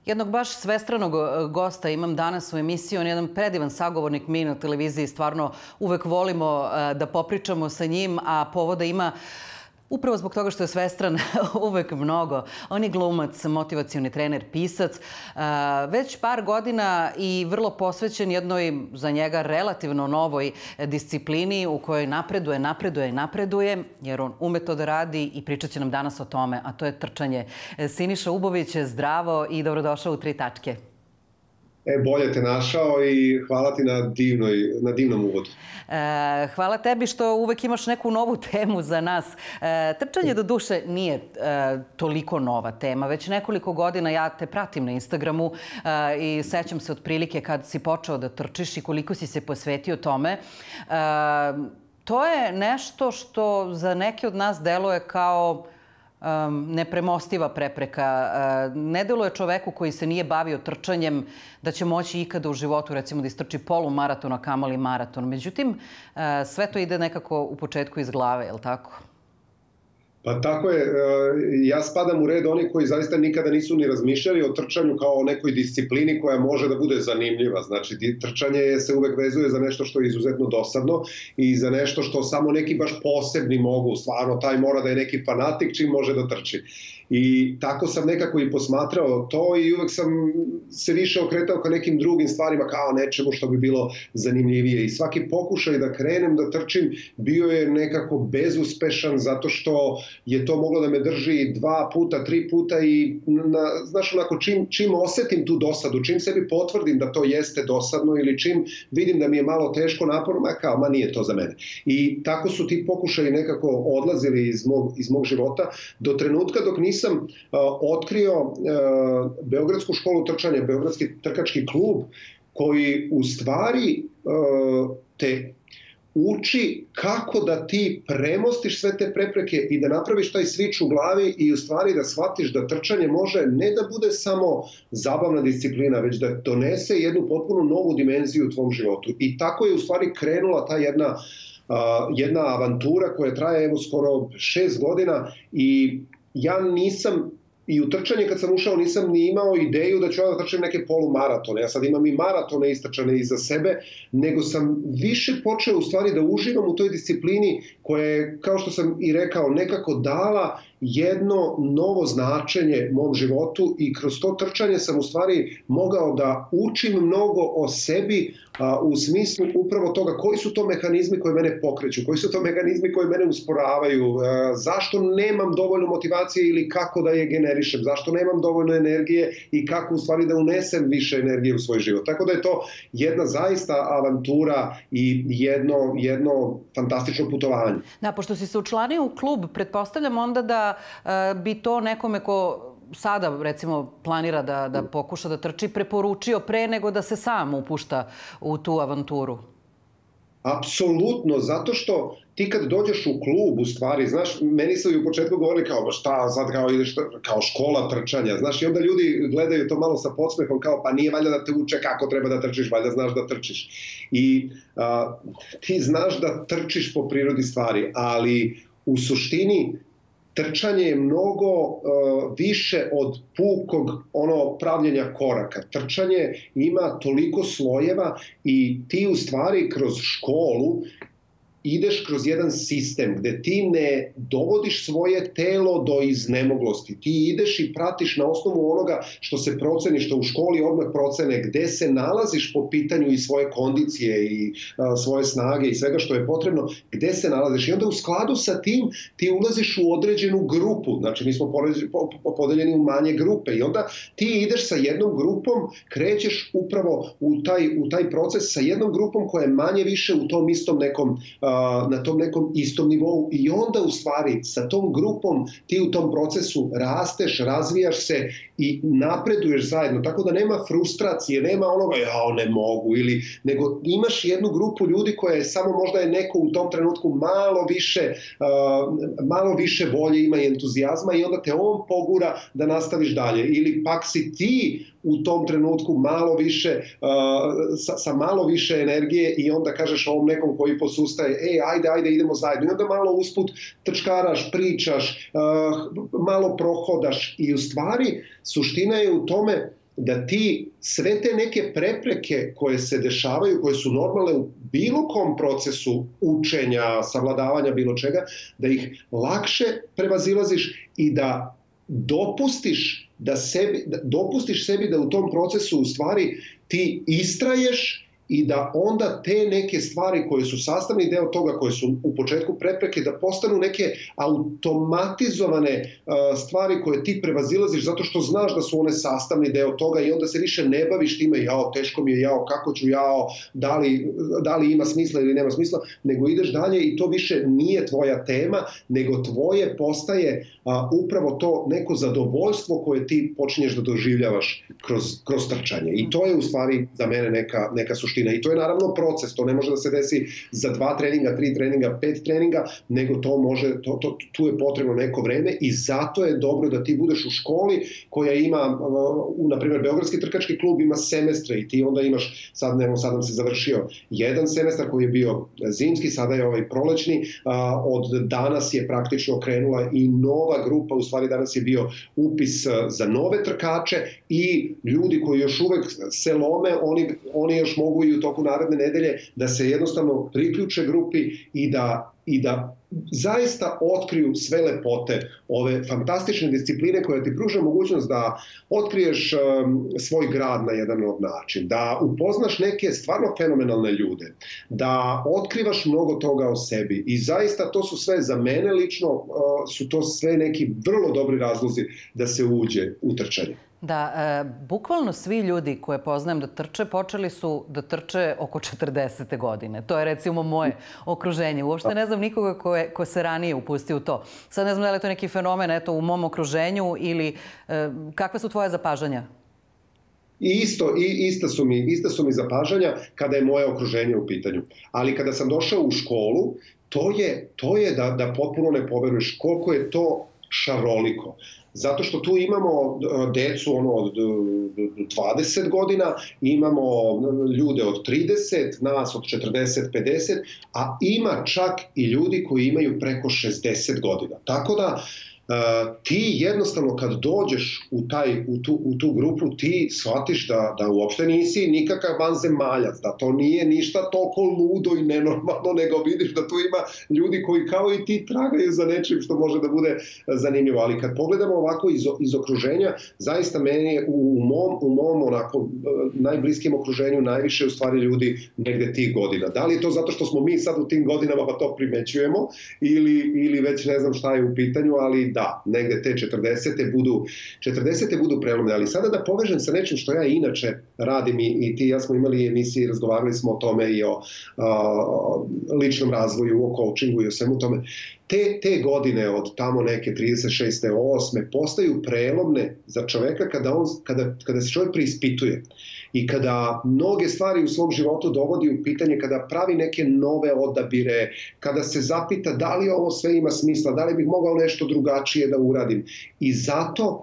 Jednog baš svestranog gosta imam danas u emisiji. On je jedan predivan sagovornik, mi na televiziji stvarno uvek volimo da popričamo sa njim, a povoda ima upravo zbog toga što je svestran uvek mnogo. On je glumac, motivacioni trener, pisac. Već par godina i vrlo posvećen jednoj za njega relativno novoj disciplini u kojoj napreduje, jer on ume to da radi i pričat će nam danas o tome, a to je trčanje. Siniša Ubović, zdravo i dobrodošao u Tri tačke. Bolje te našao i hvala ti na divnom uvodu. Hvala tebi što uvek imaš neku novu temu za nas. Trčanje do duše nije toliko nova tema. Već nekoliko godina ja te pratim na Instagramu i sećam se otprilike kad si počeo da trčiš i koliko si se posvetio tome. To je nešto što za neke od nas deluje kao nepremostiva prepreka. Ne deluje čoveku koji se nije bavio trčanjem da će moći ikada u životu, recimo, da istrči polumaraton, a kamoli maraton. Međutim, sve to ide nekako u početku iz glave, je li tako? Pa tako je, ja spadam u red onih koji zaista nikada nisu ni razmišljali o trčanju kao o nekoj disciplini koja može da bude zanimljiva. Znači, trčanje se uvek vezuje za nešto što je izuzetno dosadno i za nešto što samo neki baš posebni mogu. Stvarno, taj mora da je neki fanatik čim može da trči. I tako sam nekako i posmatrao to i uvek sam se više okretao ka nekim drugim stvarima, kao nečemu što bi bilo zanimljivije. I svaki pokušaj da krenem da trčim bio je nekako bezuspešan zato što je to moglo da me drži 2 puta, 3 puta i znaš onako čim osetim tu dosadu, čim sebi potvrdim da to jeste dosadno ili čim vidim da mi je malo teško naporno, kao ma nije to za mene. I tako su ti pokušaji nekako odlazili iz mog života do trenutka dok nisam otkrio Beogradsku školu trčanja, Beogradski trkački klub koji u stvari te uči kako da ti premostiš sve te prepreke i da napraviš taj switch u glavi i u stvari da shvatiš da trčanje može ne da bude samo zabavna disciplina, već da donese jednu potpuno novu dimenziju u tvom životu. I tako je u stvari krenula ta jedna avantura koja traje evo skoro 6 godina i ja nisam... I u trčanje kad sam ušao nisam ni imao ideju da ću ja da trčim neke polumaratone. Ja sad imam i maratone istrčane iza sebe, nego sam više počeo u stvari da uživam u toj disciplini koja je, kao što sam i rekao, nekako dala jedno novo značenje mom životu i kroz to trčanje sam u stvari mogao da učim mnogo o sebi u smislu upravo toga koji su to mehanizmi koje mene pokreću, koji su to mehanizmi koje mene usporavaju, zašto nemam dovoljno motivacije ili kako da je generišem, zašto nemam dovoljno energije i kako u stvari da unesem više energije u svoj život. Tako da je to jedna zaista avantura i jedno fantastično putovanje. Da, pošto si se učlanio u klub, pretpostavljam onda da bi to nekome ko sada, recimo, planira da pokuša da trči, preporučio pre nego da se sam upušta u tu avanturu? Apsolutno, zato što ti kad dođeš u klub, u stvari, znaš, meni su i u početku govorili kao šta, sad kao ideš, kao škola trčanja, znaš, i onda ljudi gledaju to malo sa podsmehom, kao pa nije valjda da te uče kako treba da trčiš, valjda znaš da trčiš. I ti znaš da trčiš po prirodi stvari, ali u suštini trčanje je mnogo više od pukog pravljenja koraka. Trčanje ima toliko slojeva i ti u stvari kroz školu ideš kroz jedan sistem gde ti ne dovodiš svoje telo do iznemoglosti. Ti ideš i pratiš na osnovu onoga što se proceni, što u školi odmah procene, gde se nalaziš po pitanju i svoje kondicije i svoje snage i svega što je potrebno, gde se nalaziš. I onda u skladu sa tim ti ulaziš u određenu grupu. Znači mi smo podeljeni u manje grupe i onda ti ideš sa jednom grupom, krećeš upravo u taj proces sa jednom grupom koja je manje više u tom istom nekom na tom nekom istom nivou i onda u stvari sa tom grupom ti u tom procesu rasteš, razvijaš se i napreduješ zajedno. Tako da nema frustracije, nema onoga jao ne mogu, nego imaš jednu grupu ljudi koja je samo možda je neko u tom trenutku malo više volje ima i entuzijazma i onda te on pogura da nastaviš dalje. Ili pak si ti u tom trenutku malo više, sa malo više energije i onda kažeš ovom nekom koji posustaje, ej, ajde, idemo zajedno. I onda malo usput trčkaraš, pričaš, malo prohodaš i u stvari suština je u tome da ti sve te neke prepreke koje se dešavaju, koje su normalne u bilo kom procesu učenja, savladavanja, bilo čega, da ih lakše prevazilaziš i da dopustiš sebi da u tom procesu u stvari ti istraješ i da onda te neke stvari koje su sastavni deo toga, koje su u početku prepreke, da postanu neke automatizovane stvari koje ti prevazilaziš zato što znaš da su one sastavni deo toga i onda se više ne baviš time jao, teško mi je, jao, kako ću, jao, da li ima smisla ili nema smisla, nego ideš dalje i to više nije tvoja tema, nego tvoje postaje upravo to neko zadovoljstvo koje ti počinješ da doživljavaš kroz trčanje. I to je u stvari za mene neka suština. suština. I to je naravno proces, to ne može da se desi za 2 treninga, 3 treninga, 5 treninga, nego tu je potrebno neko vreme i zato je dobro da ti budeš u školi koja ima, na primjer, Beogradski trkački klub ima semestre i ti onda imaš, sad nam se završio jedan semestar koji je bio zimski, sada je ovaj prolećni, od danas je praktično krenula i nova grupa, u stvari danas je bio upis za nove trkače i ljudi koji još uvek se lome, oni još mogu i u toku naredne nedelje da se jednostavno priključe grupi i da zaista otkriju sve lepote ove fantastične discipline koja ti pruža mogućnost da otkriješ svoj grad na jedan od način, da upoznaš neke stvarno fenomenalne ljude, da otkrivaš mnogo toga o sebi i zaista to su sve za mene lično, su to sve neki vrlo dobri razlozi da se uđe u trčanje. Da, bukvalno svi ljudi koje poznajem da trče, počeli su da trče oko 40. godine. To je recimo moje okruženje. Uopšte ne znam nikoga ko se ranije upustio u to. Sad ne znam da li je to neki fenomen u mom okruženju ili kakve su tvoje zapažanja? Ista su mi zapažanja kada je moje okruženje u pitanju. Ali kada sam došao u školu, to je da potpuno ne poveruješ koliko je to šaroliko. Zato što tu imamo decu od 20 godina, imamo ljude od 30, nas od 40, 50, a ima čak i ljudi koji imaju preko 60 godina. Tako da ti jednostavno kad dođeš u tu grupu, ti shvatiš da uopšte nisi nikakav vanzemaljac, da to nije ništa toliko ludo i nenormalno, nego vidiš da tu ima ljudi koji kao i ti tragaju za nečim što može da bude zanimljivo. Ali kad pogledamo ovako iz okruženja, zaista meni je u mom onako najbliskim okruženju najviše u stvari ljudi negde tih godina. Da li je to zato što smo mi sad u tim godinama pa to primećujemo ili već ne znam šta je u pitanju, ali da, negde te 40. budu prelomne. Ali sada da povežem sa nečim što ja inače radim i ti i ja smo imali emisije i razgovarali smo o tome i o ličnom razvoju, o coachingu i o svemu tome. Te godine od tamo neke 36. 8. postaju prelomne za čoveka kada se čovjek preispituje i kada mnoge stvari u svom životu dovodi u pitanje, kada pravi neke nove odabire, kada se zapita da li ovo sve ima smisla, da li bih mogao nešto drugačije da uradim. I zato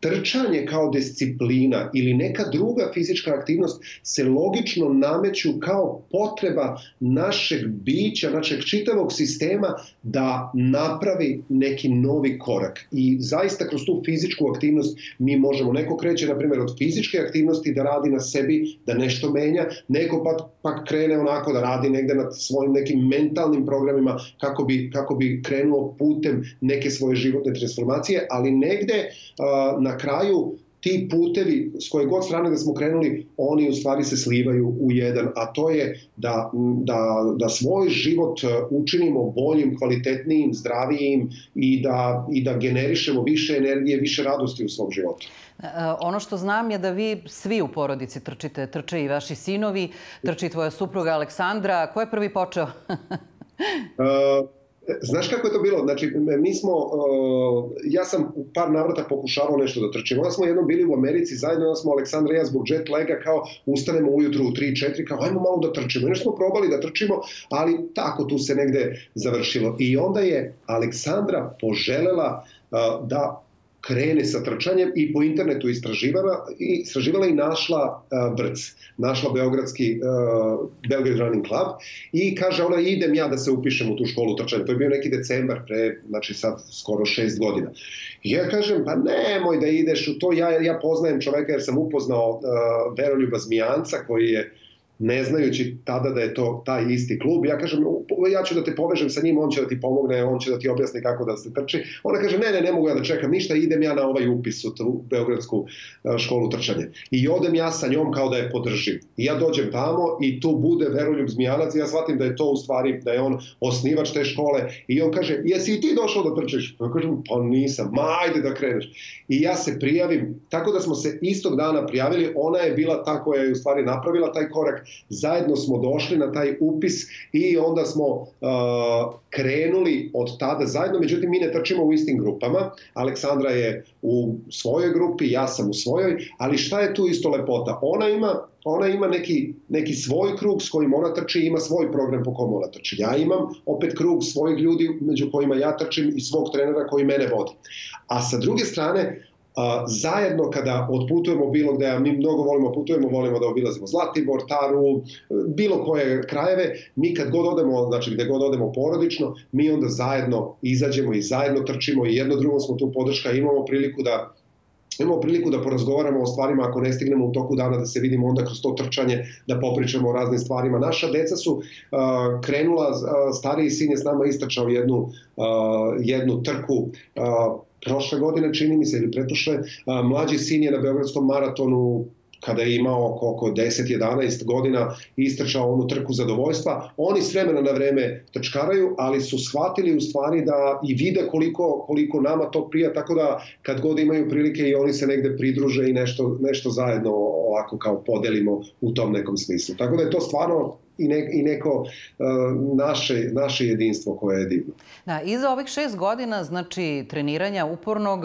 trčanje kao disciplina ili neka druga fizička aktivnost se logično nameću kao potreba našeg bića, našeg čitavog sistema da napravi neki novi korak. I zaista kroz tu fizičku aktivnost mi možemo, neko kreće na primjer od fizičke aktivnosti da radi na sebi, da nešto menja, neko pa krene onako da radi negde nad svojim nekim mentalnim programima kako bi krenuo putem neke svoje životne transformacije, ali negde na kraju ti putevi s koje god strane da smo krenuli, oni u stvari se slivaju u jedan, a to je da svoj život učinimo boljim, kvalitetnijim, zdravijim i da generišemo više energije, više radosti u svom životu. Ono što znam je da vi svi u porodici trčite, trče i vaši sinovi, trči tvoja supruga Aleksandra. Ko je prvi počeo? Znaš kako je to bilo? Znači, ja sam u par navrata pokušavao nešto da trčim. Onda smo jednom bili u Americi zajedno, onda smo Aleksandra i ja zbog jet laga kao ustanemo ujutru u 3-4, kao ajmo malo da trčimo. I nešto smo probali da trčimo, ali tako tu se negde završilo. I onda je Aleksandra poželela da krene sa trčanjem i po internetu istraživala i našla brc, našla Beograd Running Club i kaže ona idem ja da se upišem u tu školu trčanja. To je bio neki decembar pre, znači sad skoro 6 godina. I ja kažem pa nemoj da ideš u to, ja poznajem čoveka jer sam upoznao Veroljuba Zmijanca koji je ne znajući tada da je to taj isti klub. Ja kažem, ja ću da te povežem sa njim, on će da ti pomogne, on će da ti objasni kako da se trči. Ona kaže, ne mogu ja da čekam ništa, idem ja na ovaj upis u Beogradsku školu trčanja. I odem ja sa njom kao da je podržim. I ja dođem tamo i tu bude Veroljub Zmijanac i ja shvatim da je to u stvari, da je on osnivač te škole. I on kaže, jesi i ti došao da trčiš? Ja kažem, pa nisam, ajde da kreneš. I ja se prijavim, tako da smo se istog dana prijavili, ona je bila ta koja je u stvari napravila taj korak. zajedno smo došli na taj upis i onda smo krenuli od tada zajedno. Međutim, mi ne trčimo u istim grupama. Aleksandra je u svojoj grupi, ja sam u svojoj, ali šta je tu isto lepota? Ona ima neki svoj krug s kojim ona trči i ima svoj program po kom ona trči. Ja imam opet krug svojih ljudi među kojima ja trčim i svog trenera koji mene vodi. A sa druge strane, zajedno kada otputujemo bilo gde, a mi mnogo volimo putujemo, volimo da obilazimo Zlatibor, Taru, bilo koje krajeve, mi kad god odemo, znači gde god odemo porodično, mi onda zajedno izađemo i zajedno trčimo i jedno drugom smo tu podrška, imamo priliku da porazgovaramo o stvarima ako ne stignemo u toku dana, da se vidimo onda kroz to trčanje, da popričamo o raznim stvarima. Naša deca su krenula, stariji sin je s nama istračao jednu trku prošle godine, čini mi se, ili pretprošle. Mlađi sin je na Beogradskom maratonu, kada je imao oko 10-11 godina, istrčao onu trku zadovoljstva. Oni s vremena na vreme trčkaraju, ali su shvatili u stvari da i vide koliko nama to prija, tako da kad god imaju prilike i oni se negde pridruže i nešto zajedno ovako kao podelimo u tom nekom smislu. Tako da je to stvarno i neko naše jedinstvo koje je divno. Iza ovih 6 godina, znači treniranja upornog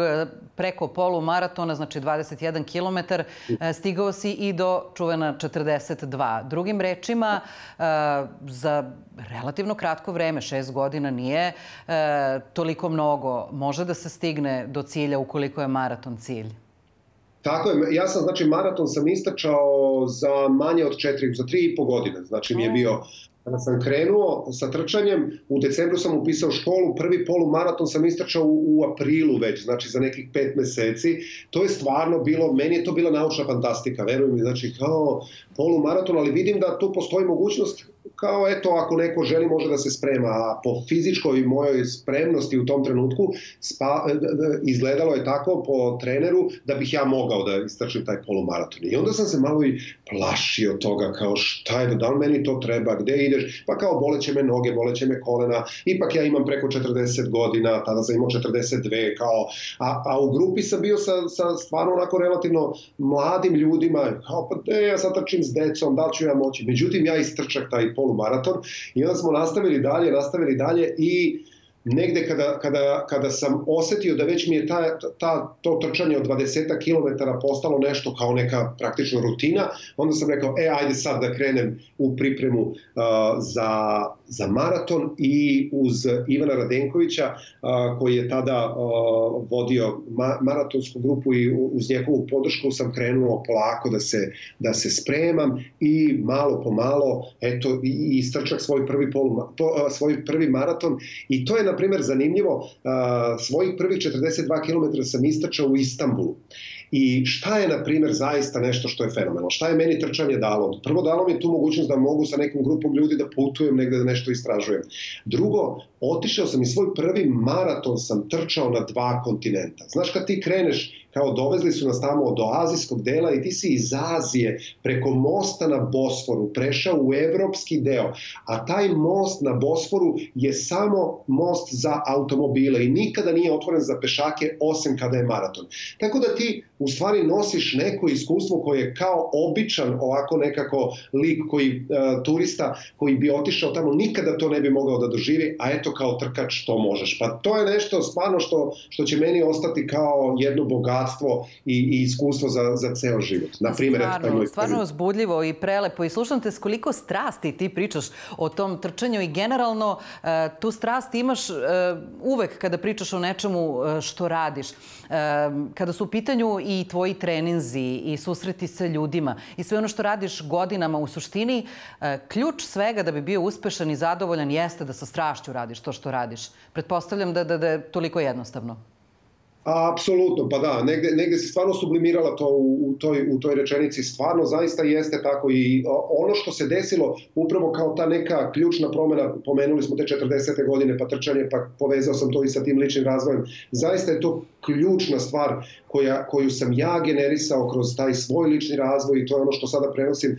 preko polumaratona, znači 21 kilometar, stigao si i do čuvena 42. Drugim rečima, za relativno kratko vreme, 6 godina nije toliko mnogo. Može da se stigne do cilja ukoliko je maraton cilj? Tako je, ja sam, znači, maraton sam istrčao za manje od 3,5 godine. Znači, mi je bio, kada sam krenuo sa trčanjem, u decembru sam upisao školu, prvi polumaraton sam istrčao u aprilu već, znači za nekih 5 meseci. To je stvarno bilo, meni je to bila naučna fantastika, verujem mi, znači kao polumaraton, ali vidim da tu postoji mogućnost kao eto, ako neko želi može da se sprema, a po fizičkoj i mojoj spremnosti u tom trenutku izgledalo je tako po treneru da bih ja mogao da istrčim taj polumaraton. I onda sam se malo i plašio toga, kao šta je, da li meni to treba, gde ideš, pa kao boleće me noge, boleće me kolena, ipak ja imam preko 40 godina, tada sam imao 42, kao, a u grupi sam bio sa stvarno onako relativno mladim ljudima, kao pa de, ja sad trčim s decom, da ću ja moći, međutim ja istrčak taj polumaraton i onda smo nastavili dalje i negde kada sam osetio da već mi je to trčanje od 20 kilometara postalo nešto kao neka praktično rutina, onda sam rekao, ajde sad da krenem u pripremu za maraton i uz Ivana Radenkovića, koji je tada vodio maratonsku grupu i uz njegovu podršku sam krenuo polako da se spremam i malo po malo istrčak svoj prvi maraton. I to je, na primjer, zanimljivo, svojih prvih 42 km sam istrčao u Istanbulu. I šta je, na primjer, zaista nešto što je fenomenalno? Šta je meni trčanje dalo? Prvo, dalo mi je tu mogućnost da mogu sa nekom grupom ljudi da putujem negde, da nešto istražujem. Drugo, otišao sam i svoj prvi maraton sam trčao na 2 kontinenta. Znaš, kad ti kreneš, kao dovezli su nas tamo do azijskog dela i ti si iz Azije preko mosta na Bosforu prešao u evropski deo, a taj most na Bosforu je samo most za automobile i nikada nije otvoren za pešake osim kada je maraton. Tako da ti u stvari nosiš neko iskustvo koje je kao običan ovako nekako lik koji, turista koji bi otišao tamo, nikada to ne bi mogao da doživi, a eto kao trkač to možeš. Pa to je nešto stvarno što će meni ostati kao jedno bogatstvo i iskustvo za ceo život. Stvarno uzbudljivo i prelepo. I slušam te s koliko strasti ti pričaš o tom trčanju i generalno tu strast imaš uvek kada pričaš o nečemu što radiš. Kada su u pitanju i tvoji treninzi i susreti sa ljudima i sve ono što radiš godinama, u suštini ključ svega da bi bio uspešan i zadovoljan jeste da sa strašću radiš to što radiš. Pretpostavljam da je toliko jednostavno. Apsolutno, pa da, negde se stvarno sublimirala to u toj rečenici, stvarno zaista jeste tako. I ono što se desilo, upravo kao ta neka ključna promjena, pomenuli smo te 40. godine, pa trčanje, pa povezao sam to i sa tim ličnim razvojem, zaista je to ključna stvar koju sam ja generisao kroz taj svoj lični razvoj i to je ono što sada prenosim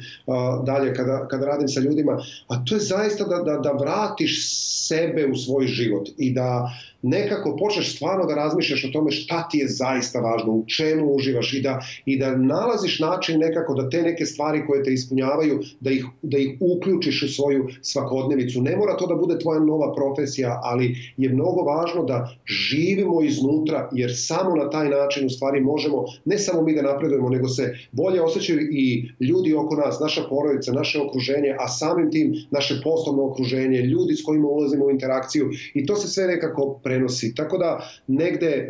dalje kada radim sa ljudima, a to je zaista da vratiš sebe u svoj život i da nekako počneš stvarno da razmišljaš o tome šta ti je zaista važno, u čemu uživaš i da nalaziš način nekako da te neke stvari koje te ispunjavaju, da ih uključiš u svoju svakodnevicu. Ne mora to da bude tvoja nova profesija, ali je mnogo važno da živimo iznutra, jer samo na taj način u stvari možemo, ne samo mi da napredujemo, nego se bolje osjećaju i ljudi oko nas, naša porodica, naše okruženje, a samim tim naše poslovno okruženje, ljudi s kojima ulazimo u interakciju i to se sve nekako prenosi. Tako da negde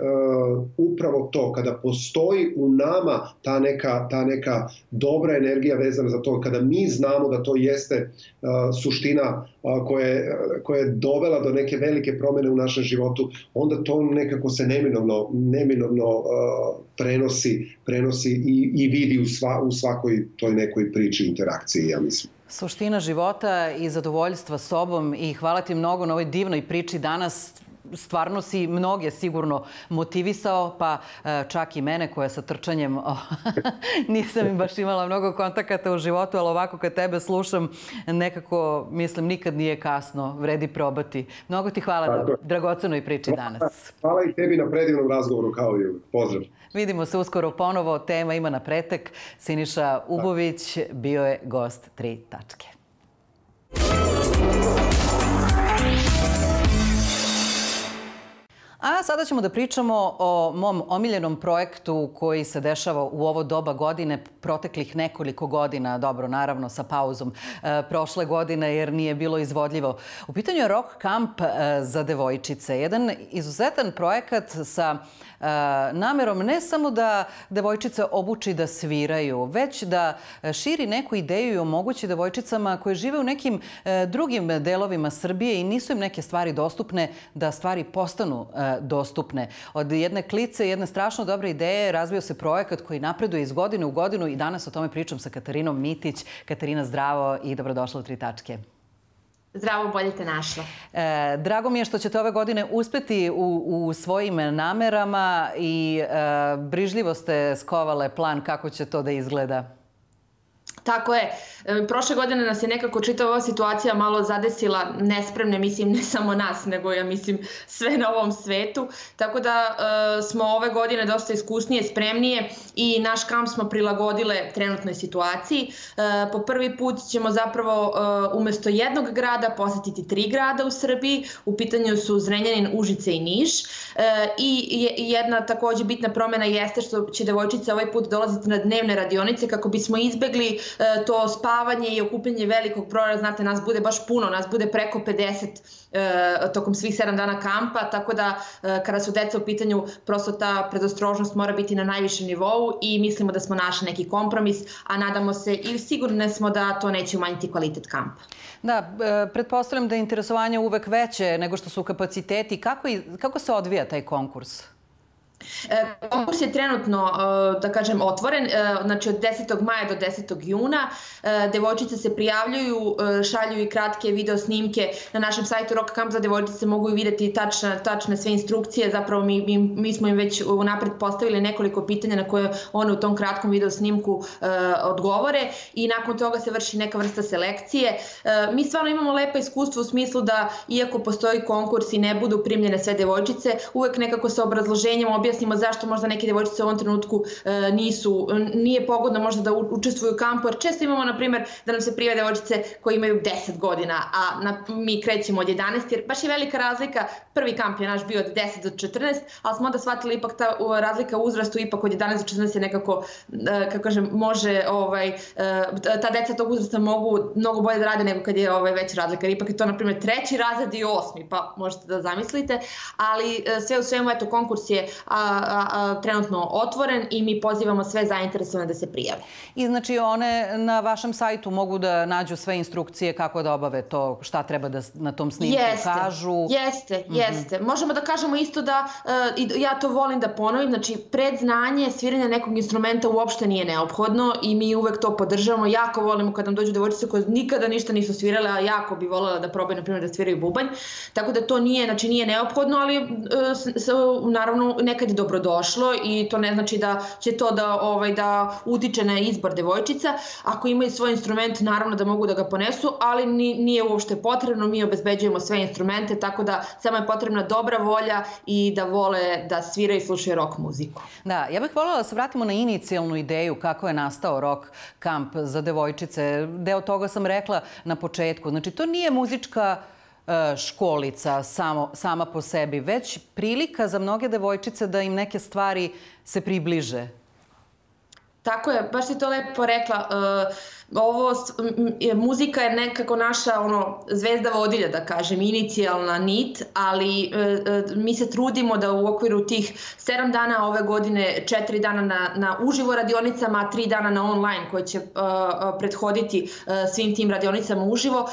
upravo to, kada postoji u nama ta neka dobra energija vezana za to, kada mi znamo da to jeste suština koja je dovela do neke velike promene u našem životu, onda to nekako se neminovno prenosi i vidi u svakoj toj nekoj priči interakciji, ja mislim. Suština života i zadovoljstva sobom i hvala ti mnogo na ovoj divnoj priči danas. Stvarno si mnoge sigurno motivisao, pa čak i mene koja sa trčanjem nisam baš imala mnogo kontakata u životu, ali ovako kad tebe slušam nekako mislim nikad nije kasno, vredi probati. Mnogo ti hvala na dragocenoj priči danas. Hvala i tebi na predivnom razgovoru kao i uvijek. Pozdrav. Vidimo se uskoro ponovo. Tema ima na pretek. Siniša Ubović bio je gost Tri tačke. A sada ćemo da pričamo o mom omiljenom projektu koji se dešava u ovo doba godine, proteklih nekoliko godina, dobro, naravno sa pauzom prošle godine jer nije bilo izvodljivo. U pitanju je Rok kamp za devojčice. Jedan izuzetan projekat sa namerom ne samo da devojčice obuči da sviraju, već da širi neku ideju i omogući devojčicama koje žive u nekim drugim delovima Srbije i nisu im neke stvari dostupne, da stvari postanu dostupne. Od jedne klice, jedne strašno dobre ideje razvio se projekat koji napreduje iz godine u godinu i danas o tome pričam sa Katarinom Mitić. Katarina, zdravo i dobrodošla u Tri tačke. Zdravo, bolje te našla. Drago mi je što ćete ove godine uspeti u svojim namerama i brižljivo ste skovale plan kako će to da izgleda. Tako je. Prošle godine nas je nekako čitava ova situacija malo zadesila nespremne, mislim, ne samo nas, nego ja mislim sve na ovom svetu. Tako da smo ove godine dosta iskusnije, spremnije i naš kamp smo prilagodile trenutnoj situaciji. Po prvi put ćemo zapravo umjesto jednog grada posetiti 3 grada u Srbiji. U pitanju su Zrenjanin, Užice i Niš. I jedna također bitna promjena jeste što će devojčice ovaj put dolaziti na dnevne radionice kako bismo izbegli to spavanje i okupljanje velikog broja, znate, nas bude baš puno, nas bude preko 50 tokom svih 7 dana kampa, tako da kada su deca u pitanju, prosto ta predostrožnost mora biti na najvišem nivou i mislimo da smo našli neki kompromis, a nadamo se i sigurne smo da to neće umanjiti kvalitet kampa. Da, pretpostavljam da je interesovanje uvek veće nego što su kapaciteti. Kako se odvija taj konkurs? Konkurs je trenutno, da kažem, otvoren, znači od 10. maja do 10. juna. Devojčice se prijavljuju, šalju i kratke video snimke. Na našem sajtu Rok kamp za devojčice mogu i vidjeti tačne sve instrukcije. Zapravo mi smo im već unapred postavili nekoliko pitanja na koje one u tom kratkom video snimku odgovore i nakon toga se vrši neka vrsta selekcije. Mi stvarno imamo lepa iskustva u smislu da iako postoji konkurs i ne budu primljene sve devojčice, uvek nekako sa obrazloženjem objasnimo zašto možda neke devojčice u ovom trenutku nije pogodno možda da učestvuju u kampu, jer često imamo, na primjer, da nam se prijave devojčice koje imaju 10 godina, a mi krećemo od 11, jer baš je velika razlika. Prvi kamp je naš bio od 10 do 14, ali smo onda shvatili ipak ta razlika u uzrastu, ipak od 11 do 14 je nekako, kako kažem, može, ta deca tog uzrasta mogu mnogo bolje da rade nego kad je veća razlika. Ipak je to, na primjer, 3. razred i 8, pa možete da zamislite, ali sve u svemu, eto, konkurs je trenutno otvoren i mi pozivamo sve zainteresovane da se prijave. I znači one na vašem sajtu mogu da nađu sve instrukcije kako da obave to, šta treba da na tom snimku kažu? Jeste. Možemo da kažemo isto da, ja to volim da ponovim, znači predznanje sviranja nekog instrumenta uopšte nije neophodno i mi uvek to podržavamo. Jako volimo kad nam dođu devojčice koje nikada ništa nisu svirale, a jako bi voljela da probaju, na primjer, da sviraju bubanj. Tako da to nije neophodno, ali naravno nekad uvijek dobrodošlo i to ne znači da će to da utiče na izbor devojčica. Ako imaju svoj instrument, naravno da mogu da ga ponesu, ali nije uopšte potrebno, mi obezbeđujemo sve instrumente, tako da samo je potrebna dobra volja i da vole da svira i slušaju rock muziku. Da, ja bih voljela da se vratimo na inicijalnu ideju kako je nastao Rok kamp za devojčice. Deo toga sam rekla na početku. Znači, to nije muzička školica sama po sebi, već prilika za mnoge devojčice da im neke stvari se približe. Tako je, baš si to lepo rekla. Muzika je nekako naša zvezda vodilja, da kažem, inicijalna nit, ali mi se trudimo da u okviru tih 7 dana ove godine, 4 dana na uživo radionicama, a 3 dana na online koje će prethoditi svim tim radionicama uživo,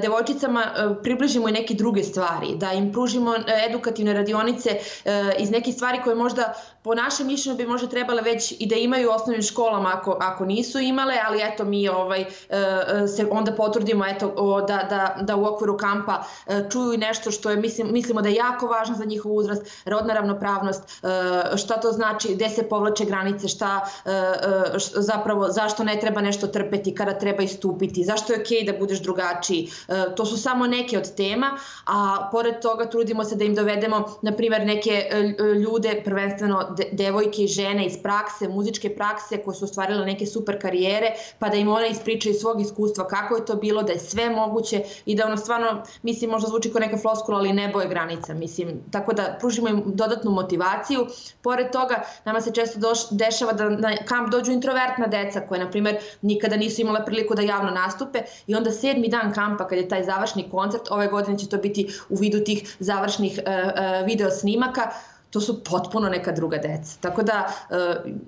devojčicama približimo i neke druge stvari, da im pružimo edukativne radionice iz nekih stvari koje možda po našem mišljenju bi možda trebale već i da imaju u osnovnim školama ako nisu imale, ali eto mi se onda potrudimo da u okviru kampa čuju i nešto što mislimo da je jako važno za njihov uzrast, rodna ravnopravnost, šta to znači, gde se povlače granice, zašto ne treba nešto trpeti, kada treba istupiti, zašto je okej da budeš drugačiji. To su samo neke od tema, a pored toga trudimo se da im dovedemo, na primjer, neke ljude, prvenstveno devojke i žene iz prakse, muzičke prakse koje su ostvarile neke super karijere, pa da im ona ispriča iz svog iskustva kako je to bilo, da je sve moguće i da ono stvarno, mislim, možda zvuči kao neka floskula, ali nebo je granica, mislim. Tako da pružimo im dodatnu motivaciju. Pored toga, nama se često dešava da na kamp dođu introvertna deca koja, na primjer, nikada nisu imala priliku da javno nastupe i onda 7. dan kampa, kad je taj završni koncert, ove godine će to biti u vidu tih završnih video snimaka, to su potpuno neka druga deca. Tako da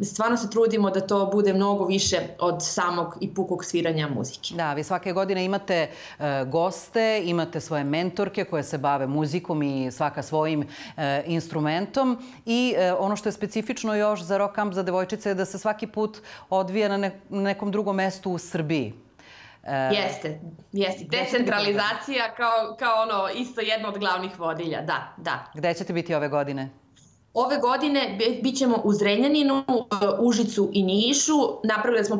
stvarno se trudimo da to bude mnogo više od samog i pukog sviranja muzike. Da, vi svake godine imate goste, imate svoje mentorke koje se bave muzikom i svaka svojim instrumentom. I ono što je specifično još za Rok kamp za devojčice je da se svaki put odvija na nekom drugom mestu u Srbiji. Jeste. Decentralizacija kao ono isto jedno od glavnih vodilja, da. Gde ćete biti ove godine? Ove godine bit ćemo u Zrenjaninu, Užicu i Nišu.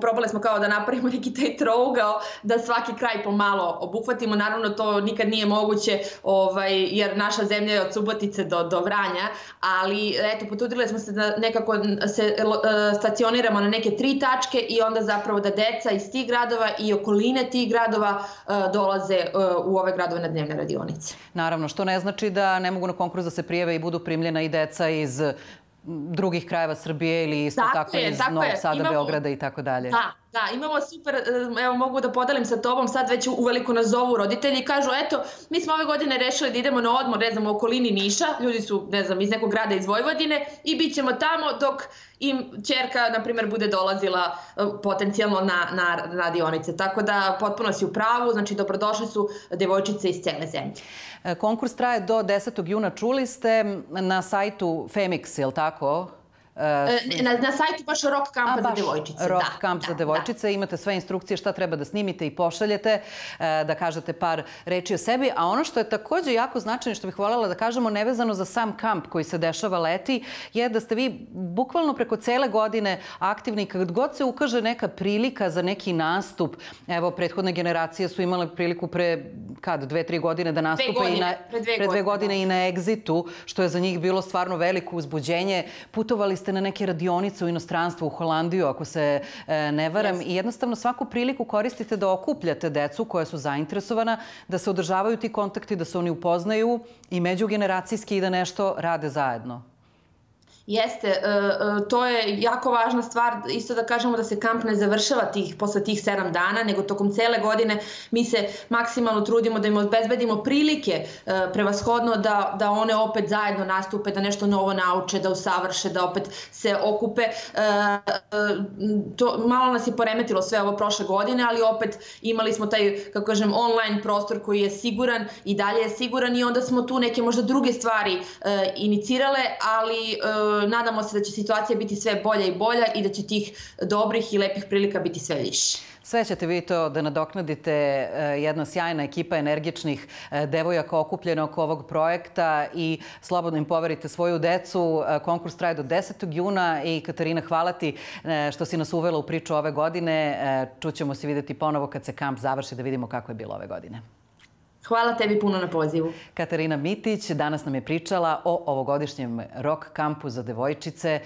Probali smo kao da napravimo neki taj trougao, da svaki kraj pomalo obuhvatimo. Naravno, to nikad nije moguće jer naša zemlja je od Subotice do Vranja, ali eto, potrudili smo se da nekako se stacioniramo na neke tri tačke i onda zapravo da deca iz tih gradova i okoline tih gradova dolaze u ove gradove na dnevne radionice. Naravno, što ne znači da ne mogu na konkurs da se prijave i budu primljena i deca i iz drugih krajeva Srbije ili isto tako iz Novog Sada, Beograda i tako dalje. Da, imamo super, evo mogu da podelim sa tobom, sad već uveliko nas zovu roditelji i kažu, eto, mi smo ove godine rešili da idemo na odmor, ne znam, u okolini Niša, ljudi su, ne znam, iz nekog grada iz Vojvodine i bit ćemo tamo dok im ćerka, na primjer, bude dolazila potencijalno na radionice. Tako da potpuno si u pravu, znači dobrodošli su devojčice iz cele zemlje. Konkurs traje do 10. juna, čuli ste, na sajtu Femix, je li tako? Na sajtu baš Rok kamp za devojčice. Rok kamp za devojčice. Imate sve instrukcije šta treba da snimite i pošaljete, da kažete par reči o sebi. A ono što je također jako značajno, što bih voljela da kažemo, nevezano za sam kamp koji se dešava leti, je da ste vi bukvalno preko cele godine aktivni. Kad god se ukaže neka prilika za neki nastup, evo, prethodne generacije su imale priliku dve, tri godine da nastupe pre 2 godine i na Exitu, što je za njih bilo stvarno veliko uzbuđenje. Putovali ste na neke radionice u inostranstvu, u Holandiju, ako se ne varam. I jednostavno svaku priliku koristite da okupljate decu koja su zainteresovana, da se održavaju ti kontakti, da se oni upoznaju i međugeneracijski i da nešto rade zajedno. Jeste, to je jako važna stvar, isto da kažemo da se kamp ne završava posle tih 7 dana, nego tokom cele godine mi se maksimalno trudimo da im obezbedimo prilike prevashodno da one opet zajedno nastupe, da nešto novo nauče, da usavrše, da opet se okupe. Malo nas je poremetilo sve ovo prošle godine, ali opet imali smo taj, kako kažem, online prostor koji je siguran i dalje je siguran i onda smo tu neke možda druge stvari inicirale, ali nadamo se da će situacija biti sve bolja i bolja i da će tih dobrih i lepih prilika biti sve više. Sve ćete vi to da nadoknadite, jedna sjajna ekipa energičnih devojaka okupljena oko ovog projekta i slobodno im poverite svoju decu. Konkurs traje do 10. juna i Katarina, hvala ti što si nas uvela u priču ove godine. Čućemo se vidjeti ponovo kad se kamp završi da vidimo kako je bilo ove godine. Hvala tebi puno na pozivu. Katarina Mitić danas nam je pričala o ovogodišnjem Rok kampu za devojčice.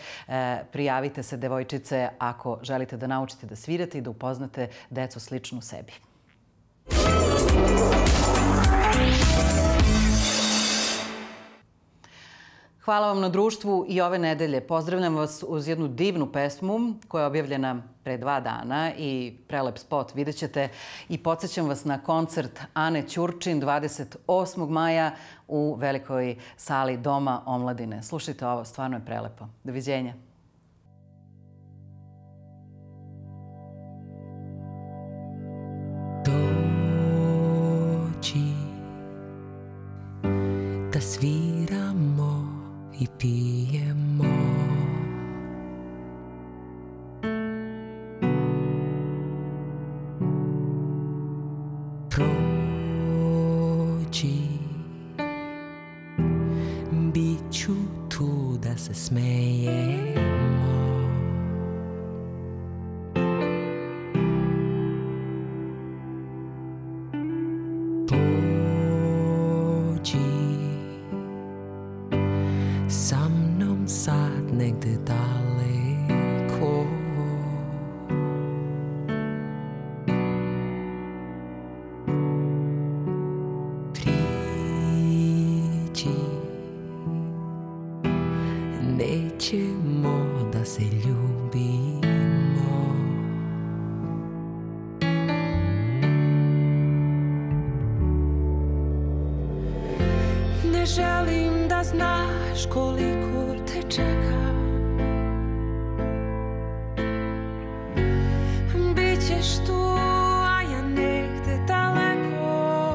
Prijavite se, devojčice, ako želite da naučite da svirate i da upoznate decu sličnu sebi. Hvala vam na društvu i ove nedelje. Pozdravljam vas uz jednu divnu pesmu koja je objavljena pre 2 dana i prelep spot vidjet ćete. I podsjećam vas na koncert Ane Ćurčin 28. maja u velikoj sali Doma omladine. Slušajte ovo, stvarno je prelepo. Doviđenja. Dođi da sviramo i pijemo, prođi, bit ću tu da se smejemo, pođi sa mnom sad negde daleko, priđi, nećemo da se ljubimo, ne želim da znam koliko te čeka, bit ćeš tu, a ja negde daleko,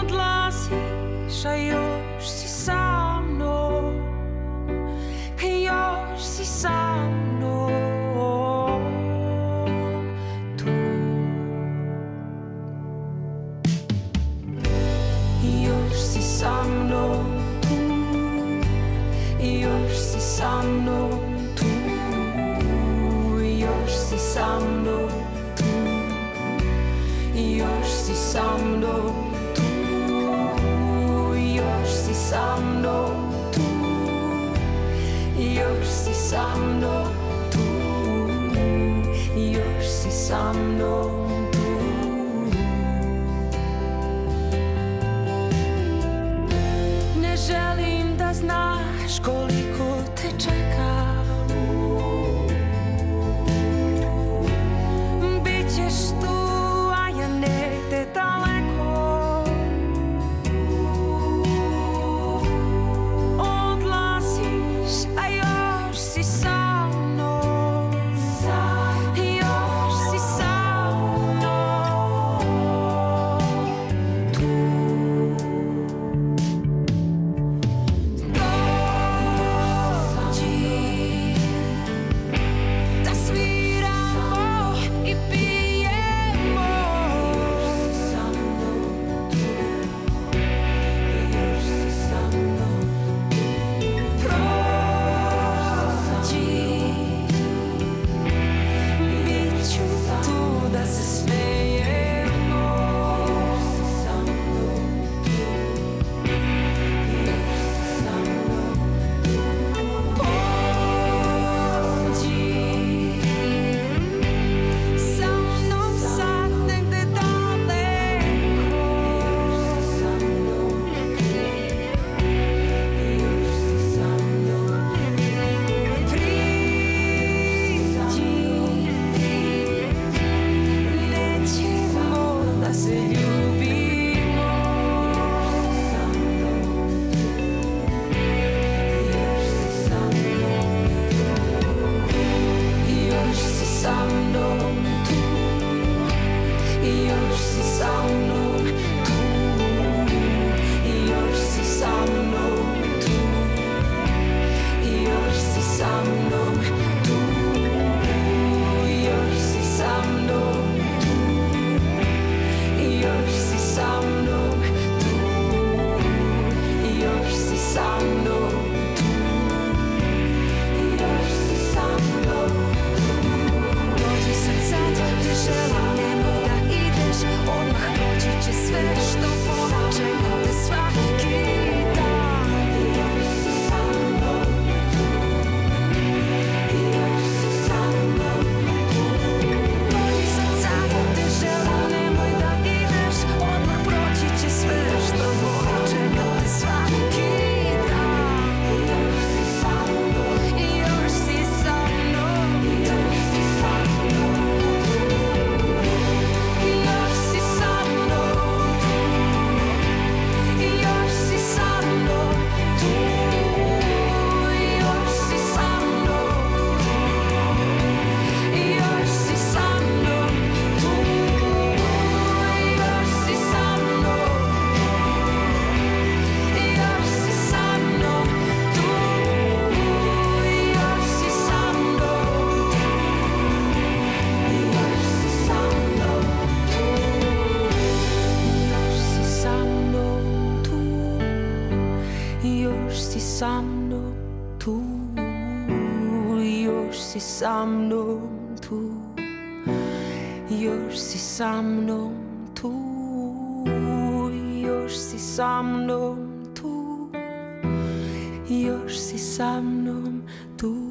odlaziš, a još si sa mnom, još si sa mnom tu. Još si sa mnom tu, još si sa mnom tu, još si sa mnom tu, još si sa mnom tu, još si sa mnom tu, još si sa mnom tu. Znaš koliko te čeka, bit ćeš tu, a ja negde daleko, odlaziš, a još si sa mnom, još si sa mnom tu. Oh, sa mnom tu, još si sa mnom tu, još si sa mnom tu, još si sa mnom tu, još si sa mnom tu.